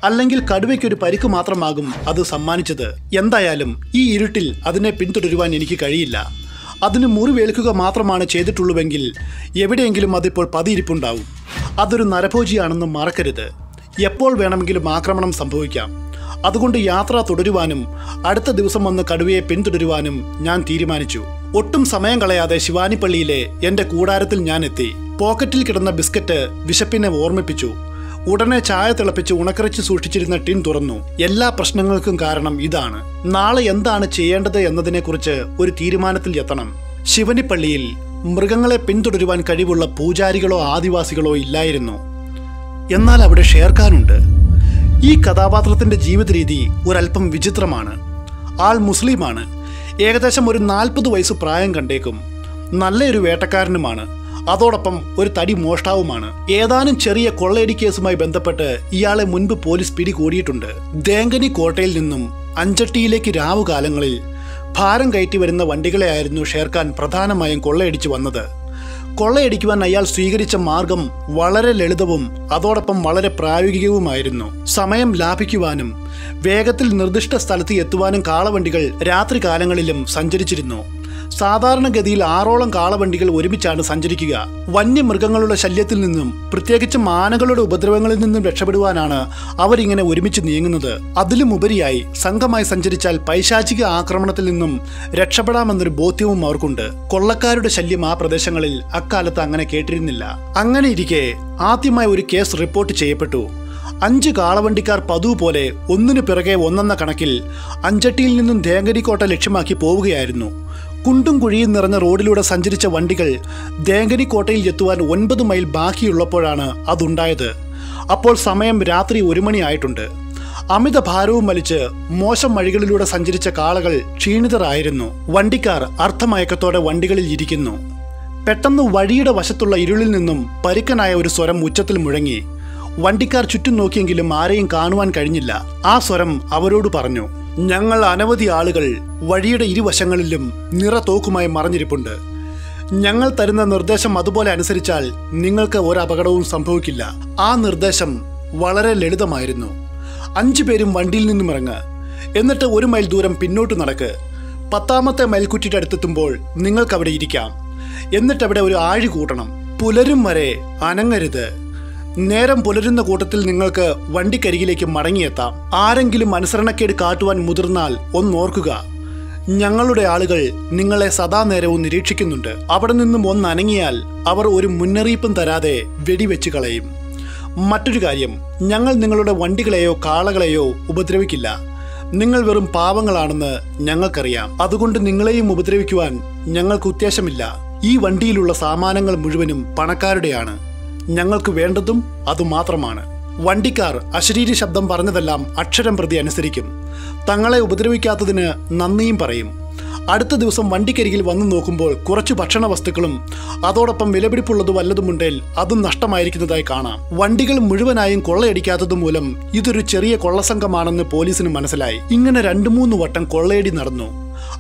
അല്ലെങ്കിൽ കടുവയ്ക്കൊരു പരിക്ക് മാത്രമാകും അത് സമ്മാനിച്ചത്. എന്തായാലും ഈ ഇരുട്ടിൽ അതിനെ പിന്തുടരുവാൻ എനിക്ക് കഴിയില്ല. അതിന് മുറിവേൽക്കുക മാത്രമാണ് ചെയ്തിട്ടുള്ളൂവെങ്കിൽ എവിടെയെങ്കിലും അതിപ്പോൾ പതിയിരിപ്പുണ്ടാവും. അതൊരു നരഭോജിയാണെന്ന് മറക്കരുത്. എപ്പോൾ വേണമെങ്കിലും ആക്രമണം സംഭവിക്കാം. അതുകൊണ്ട് യാത്ര തുടരുവാനും അടുത്ത ദിവസം വന്ന് കടുവയെ പിന്തുടരുവാനും ഞാൻ തീരുമാനിച്ചു. ഒട്ടും സമയം കളയാതെ ശിവാനിപ്പള്ളിയിലെ എൻ്റെ കൂടാരത്തിൽ ഞാൻ എത്തി. പോക്കറ്റിൽ കിടന്ന ബിസ്ക്കറ്റ് വിശപ്പിനെ ഓർമ്മിപ്പിച്ചു. ഉടനെ ചായ തിളപ്പിച്ച് ഉണക്കരച്ച് സൂക്ഷിച്ചിരുന്ന ടിൻ തുറന്നു. എല്ലാ പ്രശ്നങ്ങൾക്കും കാരണം ഇതാണ്. നാളെ എന്താണ് ചെയ്യേണ്ടത് എന്നതിനെക്കുറിച്ച് ഒരു തീരുമാനത്തിൽ എത്തണം. ശിവനിപ്പള്ളിയിൽ മൃഗങ്ങളെ പിന്തുടരുവാൻ കഴിവുള്ള പൂജാരികളോ ആദിവാസികളോ ഇല്ലായിരുന്നു. എന്നാൽ അവിടെ ഷേർഖാനുണ്ട്. ഈ കഥാപാത്രത്തിൻ്റെ ജീവിത രീതി ഒരല്പം വിചിത്രമാണ്. ആൾ മുസ്ലിമാണ്. ഏകദേശം ഒരു 40 വയസ്സ് പ്രായം കണ്ടേക്കും. നല്ലൊരു വേട്ടക്കാരനുമാണ്. അതോടൊപ്പം ഒരു തടി മോഷ്ടാവുമാണ്. ഏതാനും ചെറിയ കൊള്ളയടി കേസുമായി ബന്ധപ്പെട്ട് ഇയാളെ മുൻപ് പോലീസ് പിടികൂടിയിട്ടുണ്ട്. ദേങ്കനി കോട്ടയിൽ നിന്നും അഞ്ചട്ടിയിലേക്ക് രാവുകാലങ്ങളിൽ ഭാരം കയറ്റി വരുന്ന വണ്ടികളെയായിരുന്നു ഷേർഖാൻ പ്രധാനമായും കൊള്ളയടിച്ചു വന്നത്. കൊള്ളയടിക്കുവാൻ അയാൾ സ്വീകരിച്ച മാർഗം വളരെ ലളിതവും അതോടൊപ്പം വളരെ പ്രായോഗികവുമായിരുന്നു. സമയം ലാഭിക്കുവാനും വേഗത്തിൽ നിർദ്ദിഷ്ട സ്ഥലത്ത് എത്തുവാനും കാളവണ്ടികൾ രാത്രി കാലങ്ങളിലും സഞ്ചരിച്ചിരുന്നു. സാധാരണഗതിയിൽ 6ഓളം കാളവണ്ടികൾ ഒരുമിച്ചാണ് സഞ്ചരിക്കുക. വന്യമൃഗങ്ങളുടെ ശല്യത്തിൽ നിന്നും പ്രത്യേകിച്ച് ആനകളുടെ ഉപദ്രവങ്ങളിൽ നിന്നും രക്ഷപ്പെടുവാനാണ് അവരിങ്ങനെ ഒരുമിച്ച് നീങ്ങുന്നത്. അതിലുമുപരിയായി സംഘമായി സഞ്ചരിച്ചാൽ പൈശാചിക ആക്രമണത്തിൽ നിന്നും രക്ഷപ്പെടാമെന്നൊരു ബോധ്യവും അവർക്കുണ്ട്. കൊള്ളക്കാരുടെ ശല്യം ആ പ്രദേശങ്ങളിൽ അക്കാലത്ത് അങ്ങനെ കേട്ടിരുന്നില്ല. അങ്ങനെയിരിക്കെ ആദ്യമായി ഒരു കേസ് റിപ്പോർട്ട് ചെയ്യപ്പെട്ടു. 5 കാളവണ്ടിക്കാർ പതിവ് പോലെ ഒന്നിനു പിറകെ ഒന്നെന്ന കണക്കിൽ അഞ്ചട്ടിയിൽ നിന്നും ദേങ്കനിക്കോട്ട ലക്ഷ്യമാക്കി പോവുകയായിരുന്നു. കുണ്ടും കുഴിയും നിറഞ്ഞ റോഡിലൂടെ സഞ്ചരിച്ച വണ്ടികൾ ദേങ്കനിക്കോട്ടയിൽ എത്തുവാൻ 9 മൈൽ ബാക്കിയുള്ളപ്പോഴാണ് അതുണ്ടായത്. അപ്പോൾ സമയം രാത്രി 1 മണിയായിട്ടുണ്ട്. അമിത ഭാരവും വലിച്ച് മോശം വഴികളിലൂടെ സഞ്ചരിച്ച കാളകൾ ക്ഷീണിതരായിരുന്നു. വണ്ടിക്കാർ അർത്ഥമയക്കത്തോടെ വണ്ടികളിൽ ഇരിക്കുന്നു. പെട്ടെന്ന് വഴിയുടെ വശത്തുള്ള ഇരുളിൽ നിന്നും പരുക്കനായ ഒരു സ്വരം ഉച്ചത്തിൽ മുഴങ്ങി. വണ്ടിക്കാർ ചുറ്റും നോക്കിയെങ്കിലും ആരെയും കാണുവാൻ കഴിഞ്ഞില്ല. ആ സ്വരം അവരോട് പറഞ്ഞു, ഞങ്ങൾ അനവധി ആളുകൾ വഴിയുടെ ഇരുവശങ്ങളിലും നിറത്തോക്കുമായി മറഞ്ഞിരിപ്പുണ്ട്. ഞങ്ങൾ തരുന്ന നിർദ്ദേശം അതുപോലെ അനുസരിച്ചാൽ നിങ്ങൾക്ക് ഒരപകടവും സംഭവിക്കില്ല. ആ നിർദ്ദേശം വളരെ ലളിതമായിരുന്നു. 5 പേരും വണ്ടിയിൽ നിന്നും ഇറങ്ങുക, എന്നിട്ട് 1 മൈൽ ദൂരം പിന്നോട്ട് നടക്ക്. 10ാമത്തെ മൈൽക്കുറ്റിയുടെ അടുത്തെത്തുമ്പോൾ നിങ്ങൾക്കവിടെ ഇരിക്കാം. എന്നിട്ടവിടെ ഒരു ആഴി കൂട്ടണം. പുലരും വരെ അനങ്ങരുത്. നേരം പുലരുന്ന കൂട്ടത്തിൽ നിങ്ങൾക്ക് വണ്ടിക്കരികിലേക്ക് മടങ്ങിയെത്താം. ആരെങ്കിലും അനുസരണക്കേട് കാട്ടുവാൻ മുതിർന്നാൽ ഒന്നോർക്കുക, ഞങ്ങളുടെ ആളുകൾ നിങ്ങളെ സദാ നേരവും നിരീക്ഷിക്കുന്നുണ്ട്. അവിടെ നിന്നും ഒന്നനങ്ങിയാൽ അവർ ഒരു മുന്നറിയിപ്പും തരാതെ വെടിവെച്ച് കളയും. മറ്റൊരു കാര്യം, ഞങ്ങൾ നിങ്ങളുടെ വണ്ടികളെയോ കാളകളെയോ ഉപദ്രവിക്കില്ല. നിങ്ങൾ വെറും പാവങ്ങളാണെന്ന് ഞങ്ങൾക്കറിയാം. അതുകൊണ്ട് നിങ്ങളെയും ഉപദ്രവിക്കുവാൻ ഞങ്ങൾക്ക് ഉദ്ദേശമില്ല. ഈ വണ്ടിയിലുള്ള സാമാനങ്ങൾ മുഴുവനും പണക്കാരുടെയാണ്. ഞങ്ങൾക്ക് വേണ്ടതും അതുമാത്രമാണ്. വണ്ടിക്കാർ അശരീരി ശബ്ദം പറഞ്ഞതെല്ലാം അക്ഷരം പ്രതി അനുസരിക്കും. തങ്ങളെ ഉപദ്രവിക്കാത്തതിന് നന്ദിയും പറയും. അടുത്ത ദിവസം വണ്ടിക്കരികിൽ വന്നു നോക്കുമ്പോൾ കുറച്ച് ഭക്ഷണ വസ്തുക്കളും അതോടൊപ്പം വിലപിടിപ്പുള്ളത് വല്ലതുമുണ്ടെങ്കിൽ അതും നഷ്ടമായിരിക്കുന്നതായി കാണാം. വണ്ടികൾ മുഴുവനായും കൊള്ളയടിക്കാത്തത് മൂലം ഇതൊരു ചെറിയ കൊള്ളസംഘമാണെന്ന് പോലീസിന് മനസ്സിലായി. ഇങ്ങനെ 2-3 വട്ടം കൊള്ളയടി നടന്നു.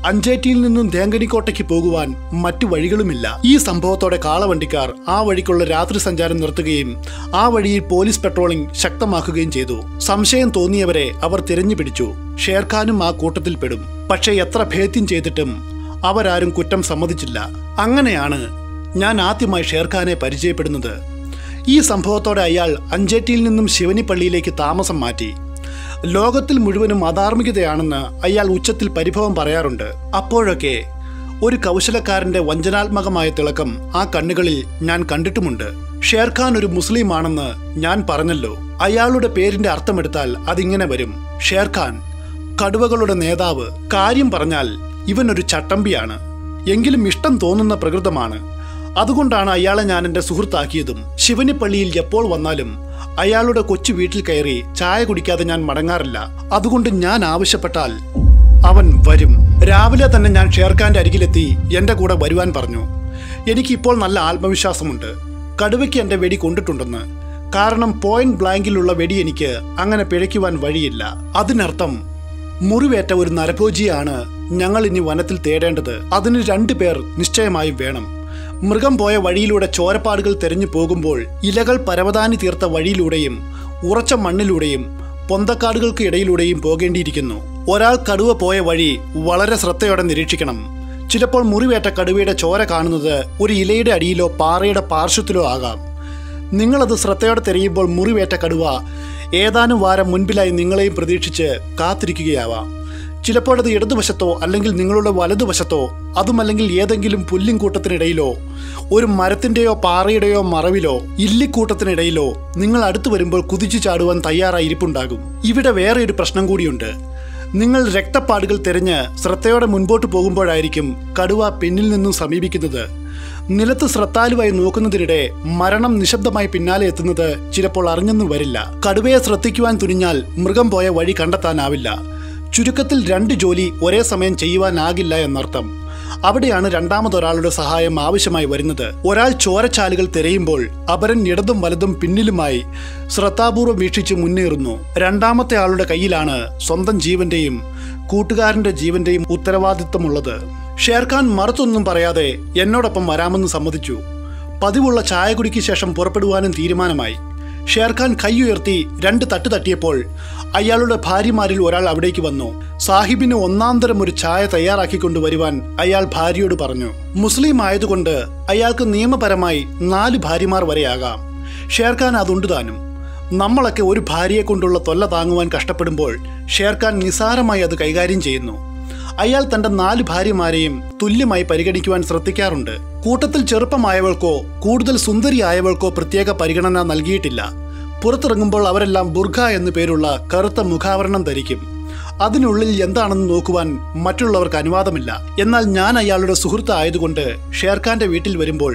അഞ്ചേറ്റിയിൽ നിന്നും തേങ്കണിക്കോട്ടയ്ക്ക് പോകുവാൻ മറ്റു വഴികളുമില്ല. ഈ സംഭവത്തോടെ കാളവണ്ടിക്കാർ ആ വഴിക്കുള്ള രാത്രി സഞ്ചാരം നിർത്തുകയും ആ വഴിയിൽ പോലീസ് പെട്രോളിംഗ് ശക്തമാക്കുകയും ചെയ്തു. സംശയം തോന്നിയവരെ അവർ തിരഞ്ഞുപിടിച്ചു. ഷേർഖാനും ആ കൂട്ടത്തിൽ പെടും. പക്ഷേ എത്ര ഭേദ്യം ചെയ്തിട്ടും അവരാരും കുറ്റം സമ്മതിച്ചില്ല. അങ്ങനെയാണ് ഞാൻ ആദ്യമായി ഷേർഖാനെ പരിചയപ്പെടുന്നത്. ഈ സംഭവത്തോടെ അയാൾ അഞ്ചേറ്റിയിൽ നിന്നും ശിവനിപ്പള്ളിയിലേക്ക് താമസം മാറ്റി. ലോകത്തിൽ മുഴുവനും അധാർമികതയാണെന്ന് അയാൾ ഉച്ചത്തിൽ പരിഭവം പറയാറുണ്ട്. അപ്പോഴൊക്കെ ഒരു കൗശലക്കാരൻ്റെ വഞ്ചനാത്മകമായ തിളക്കം ആ കണ്ണുകളിൽ ഞാൻ കണ്ടിട്ടുമുണ്ട്. ഷേർഖാൻ ഒരു മുസ്ലിമാണെന്ന് ഞാൻ പറഞ്ഞല്ലോ. അയാളുടെ പേരിൻ്റെ അർത്ഥമെടുത്താൽ അതിങ്ങനെ വരും: ഷേർഖാൻ, കടുവകളുടെ നേതാവ്. കാര്യം പറഞ്ഞാൽ ഇവനൊരു ചട്ടമ്പിയാണ്, എങ്കിലും ഇഷ്ടം തോന്നുന്ന പ്രകൃതമാണ്. അതുകൊണ്ടാണ് അയാളെ ഞാൻ എൻ്റെ സുഹൃത്താക്കിയതും. ശിവനിപ്പള്ളിയിൽ എപ്പോൾ വന്നാലും അയാളുടെ കൊച്ചു വീട്ടിൽ കയറി ചായ കുടിക്കാതെ ഞാൻ മടങ്ങാറില്ല. അതുകൊണ്ട് ഞാൻ ആവശ്യപ്പെട്ടാൽ അവൻ വരും. രാവിലെ തന്നെ ഞാൻ ഷേർഖാൻ്റെ അരികിലെത്തി എൻ്റെ കൂടെ വരുവാൻ പറഞ്ഞു. എനിക്കിപ്പോൾ നല്ല ആത്മവിശ്വാസമുണ്ട് കടുവയ്ക്ക് എൻ്റെ വെടി കൊണ്ടിട്ടുണ്ടെന്ന്. കാരണം പോയിന്റ് ബ്ലാങ്കിലുള്ള വെടി എനിക്ക് അങ്ങനെ പിഴയ്ക്കുവാൻ വഴിയില്ല. അതിനർത്ഥം മുറിവേറ്റ ഒരു നരഭോജിയാണ് ഞങ്ങൾ ഇനി വനത്തിൽ തേടേണ്ടത്. അതിന് 2 പേർ നിശ്ചയമായും വേണം. മൃഗം പോയ വഴിയിലൂടെ ചോരപ്പാടുകൾ തെരഞ്ഞു പോകുമ്പോൾ ഇലകൾ പരവതാനി തീർത്ത വഴിയിലൂടെയും ഉറച്ച മണ്ണിലൂടെയും പൊന്തക്കാടുകൾക്ക് ഇടയിലൂടെയും പോകേണ്ടിയിരിക്കുന്നു. ഒരാൾ കടുവ പോയ വഴി വളരെ ശ്രദ്ധയോടെ നിരീക്ഷിക്കണം. ചിലപ്പോൾ മുറിവേറ്റ കടുവയുടെ ചോര കാണുന്നത് ഒരു ഇലയുടെ അടിയിലോ പാറയുടെ പാർശ്വത്തിലോ ആകാം. നിങ്ങളത് ശ്രദ്ധയോടെ തിരയുമ്പോൾ മുറിവേറ്റ കടുവ ഏതാനും വാരം മുൻപിലായി നിങ്ങളെയും പ്രതീക്ഷിച്ച് കാത്തിരിക്കുകയാവാം. ചിലപ്പോഴത് ഇടതുവശത്തോ അല്ലെങ്കിൽ നിങ്ങളുടെ വലതുവശത്തോ അതുമല്ലെങ്കിൽ ഏതെങ്കിലും പുല്ലിൻകൂട്ടത്തിനിടയിലോ ഒരു മരത്തിൻ്റെയോ പാറയുടെയോ മറവിലോ ഇല്ലിക്കൂട്ടത്തിനിടയിലോ നിങ്ങൾ അടുത്തു വരുമ്പോൾ കുതിച്ചു ചാടുവാൻ തയ്യാറായിരിപ്പുണ്ടാകും. ഇവിടെ വേറെ ഒരു പ്രശ്നം കൂടിയുണ്ട്. നിങ്ങൾ രക്തപ്പാടുകൾ തിരഞ്ഞ് ശ്രദ്ധയോടെ മുൻപോട്ട് പോകുമ്പോഴായിരിക്കും കടുവ പിന്നിൽ നിന്നും സമീപിക്കുന്നത്. നിലത്ത് ശ്രദ്ധാലുവായി നോക്കുന്നതിനിടെ മരണം നിശബ്ദമായി പിന്നാലെ എത്തുന്നത് ചിലപ്പോൾ അറിഞ്ഞെന്നും വരില്ല. കടുവയെ ശ്രദ്ധിക്കുവാൻ തുനിഞ്ഞാൽ മൃഗം പോയ വഴി കണ്ടെത്താനാവില്ല. ചുരുക്കത്തിൽ 2 ജോലി ഒരേ സമയം ചെയ്യുവാനാകില്ല എന്നർത്ഥം. അവിടെയാണ് രണ്ടാമതൊരാളുടെ സഹായം ആവശ്യമായി വരുന്നത്. ഒരാൾ ചോരച്ചാലുകൾ തിരയുമ്പോൾ അപരൻ ഇടതും വലതും പിന്നിലുമായി ശ്രദ്ധാപൂർവ്വം വീക്ഷിച്ച് മുന്നേറുന്നു. രണ്ടാമത്തെ ആളുടെ കയ്യിലാണ് സ്വന്തം ജീവന്റെയും കൂട്ടുകാരൻ്റെ ജീവന്റെയും ഉത്തരവാദിത്വമുള്ളത്. ഷേർഖാൻ മറുത്തൊന്നും പറയാതെ എന്നോടൊപ്പം വരാമെന്ന് സമ്മതിച്ചു. പതിവുള്ള ചായകുടിക്ക് ശേഷം പുറപ്പെടുവാനും തീരുമാനമായി. ഷേർഖാൻ കൈ ഉയർത്തി 2 തട്ട് തട്ടിയപ്പോൾ അയാളുടെ ഭാര്യമാരിൽ ഒരാൾ അവിടേക്ക് വന്നു. സാഹിബിന് 1 തരം ഒരു ചായ തയ്യാറാക്കി കൊണ്ടുവരുവാൻ അയാൾ ഭാര്യയോട് പറഞ്ഞു. മുസ്ലിം ആയതുകൊണ്ട് അയാൾക്ക് നിയമപരമായി 4 ഭാര്യമാർ വരെയാകാം. ഷേർഖാൻ അതുണ്ടുതാനും. നമ്മളൊക്കെ ഒരു ഭാര്യയെ കൊണ്ടുള്ള തൊല്ല താങ്ങുവാൻ കഷ്ടപ്പെടുമ്പോൾ ഷേർഖാൻ നിസാരമായി അത് കൈകാര്യം ചെയ്യുന്നു. അയാൾ തൻ്റെ 4 ഭാര്യമാരെയും തുല്യമായി പരിഗണിക്കുവാൻ ശ്രദ്ധിക്കാറുണ്ട്. കൂട്ടത്തിൽ ചെറുപ്പമായവൾക്കോ കൂടുതൽ സുന്ദരിയായവൾക്കോ പ്രത്യേക പരിഗണന നൽകിയിട്ടില്ല. പുറത്തിറങ്ങുമ്പോൾ അവരെല്ലാം ബുർഖ എന്നു പേരുള്ള കറുത്ത മുഖാവരണം ധരിക്കും. അതിനുള്ളിൽ എന്താണെന്ന് നോക്കുവാൻ മറ്റുള്ളവർക്ക് അനുവാദമില്ല. എന്നാൽ ഞാൻ അയാളുടെ സുഹൃത്ത് ആയതുകൊണ്ട് ഷേർഖാൻ്റെ വീട്ടിൽ വരുമ്പോൾ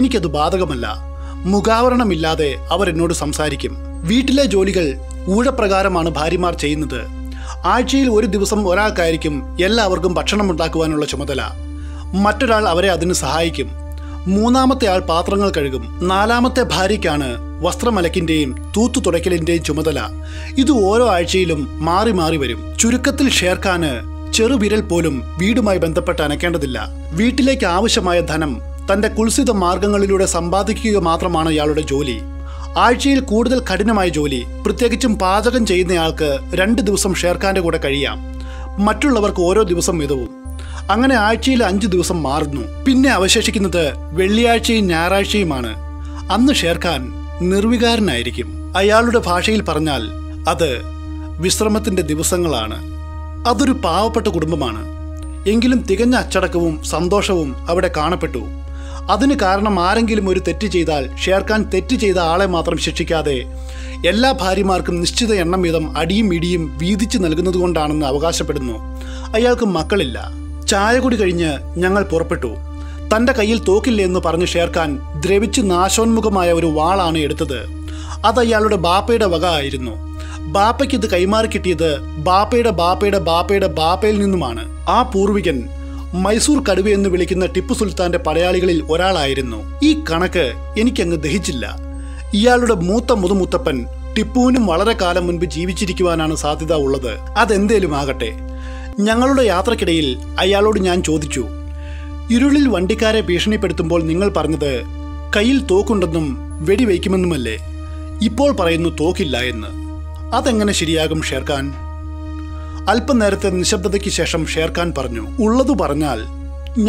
എനിക്കത് ബാധകമല്ല. മുഖാവരണമില്ലാതെ അവരെന്നോട് സംസാരിക്കും. വീട്ടിലെ ജോലികൾ ഊഴപ്രകാരമാണ് ഭാര്യമാർ ചെയ്യുന്നത്. ആഴ്ചയിൽ 1 ദിവസം ഒരാൾക്കായിരിക്കും എല്ലാവർക്കും ഭക്ഷണം ഉണ്ടാക്കുവാനുള്ള ചുമതല. മറ്റൊരാൾ അവരെ അതിന് സഹായിക്കും. 3-മത്തെ ആൾ പാത്രങ്ങൾ കഴുകും. 4-മത്തെ ഭാര്യയ്ക്കാണ് വസ്ത്രമലക്കിൻ്റെയും തൂത്തു തുടയ്ക്കലിൻ്റെയും ചുമതല. ഇത് ഓരോ ആഴ്ചയിലും മാറി മാറി വരും. ചുരുക്കത്തിൽ ഷേർഖാന് ചെറുവിരൽ പോലും വീടുമായി ബന്ധപ്പെട്ട് അനക്കേണ്ടതില്ല. വീട്ടിലേക്ക് ആവശ്യമായ ധനം തൻ്റെ കുൽസിത മാർഗങ്ങളിലൂടെ സമ്പാദിക്കുക മാത്രമാണ് ഇയാളുടെ ജോലി. ആഴ്ചയിൽ കൂടുതൽ കഠിനമായ ജോലി, പ്രത്യേകിച്ചും പാചകം ചെയ്യുന്നയാൾക്ക് 2 ദിവസം ഷേർഖാൻ്റെ കൂടെ കഴിയാം. മറ്റുള്ളവർക്ക് ഓരോ ദിവസം വീതവും. അങ്ങനെ ആഴ്ചയിൽ 5 ദിവസം മാറുന്നു. പിന്നെ അവശേഷിക്കുന്നത് വെള്ളിയാഴ്ചയും ഞായറാഴ്ചയുമാണ്. അന്ന് ഷേർഖാൻ നിർവികാരനായിരിക്കും. അയാളുടെ ഭാഷയിൽ പറഞ്ഞാൽ അത് വിശ്രമത്തിൻ്റെ ദിവസങ്ങളാണ്. അതൊരു പാവപ്പെട്ട കുടുംബമാണ്. എങ്കിലും തികഞ്ഞ അച്ചടക്കവും സന്തോഷവും അവിടെ കാണപ്പെട്ടു. അതിന് കാരണം ആരെങ്കിലും ഒരു തെറ്റ് ചെയ്താൽ ഷേർഖാൻ തെറ്റ് ചെയ്ത ആളെ മാത്രം ശിക്ഷിക്കാതെ എല്ലാ ഭാര്യമാർക്കും നിശ്ചിത എണ്ണം വീതം അടിയും ഇടിയും വീതിച്ച് നൽകുന്നത് കൊണ്ടാണെന്ന് അവകാശപ്പെടുന്നു. അയാൾക്ക് മക്കളില്ല. ചായ കുടി കഴിഞ്ഞ് ഞങ്ങൾ പുറപ്പെട്ടു. തൻ്റെ കയ്യിൽ തോക്കില്ല എന്ന് പറഞ്ഞ് ഷേർഖാൻ ദ്രവിച്ച് നാശോന്മുഖമായ ഒരു വാളാണ് എടുത്തത്. അത് അയാളുടെ ബാപ്പയുടെ വക ആയിരുന്നു. ബാപ്പയ്ക്ക് ഇത് കൈമാറി കിട്ടിയത് ബാപ്പയുടെ ബാപ്പയുടെ ബാപ്പയുടെ ബാപ്പയിൽ നിന്നുമാണ്. ആ പൂർവികൻ Mysore Kaduve ennu vilikkunna Tippu Sultante Palayalikkalil oraalayirunnu. Ee kanakku enikku dahichilla. ഇയാളുടെ മൂത്ത മുതുമുത്തപ്പൻ ടിപ്പുവിനും വളരെ കാലം മുൻപ് ജീവിച്ചിരിക്കുവാനാണ് സാധ്യത ഉള്ളത്. അതെന്തേലും ആകട്ടെ. ഞങ്ങളുടെ യാത്രക്കിടയിൽ അയാളോട് ഞാൻ ചോദിച്ചു. ഇരുളിൽ വണ്ടിക്കാരെ ഭീഷണിപ്പെടുത്തുമ്പോൾ നിങ്ങൾ പറഞ്ഞത് കയ്യിൽ തോക്കുണ്ടെന്നും വെടിവെയ്ക്കുമെന്നുമല്ലേ. ഇപ്പോൾ പറയുന്നു തോക്കില്ല എന്ന്. അതെങ്ങനെ ശരിയാകും ഷേർഖാൻ? അല്പനേരത്തെ നിശബ്ദതയ്ക്ക് ശേഷം ഷേർഖാൻ പറഞ്ഞു. ഉള്ളത് പറഞ്ഞാൽ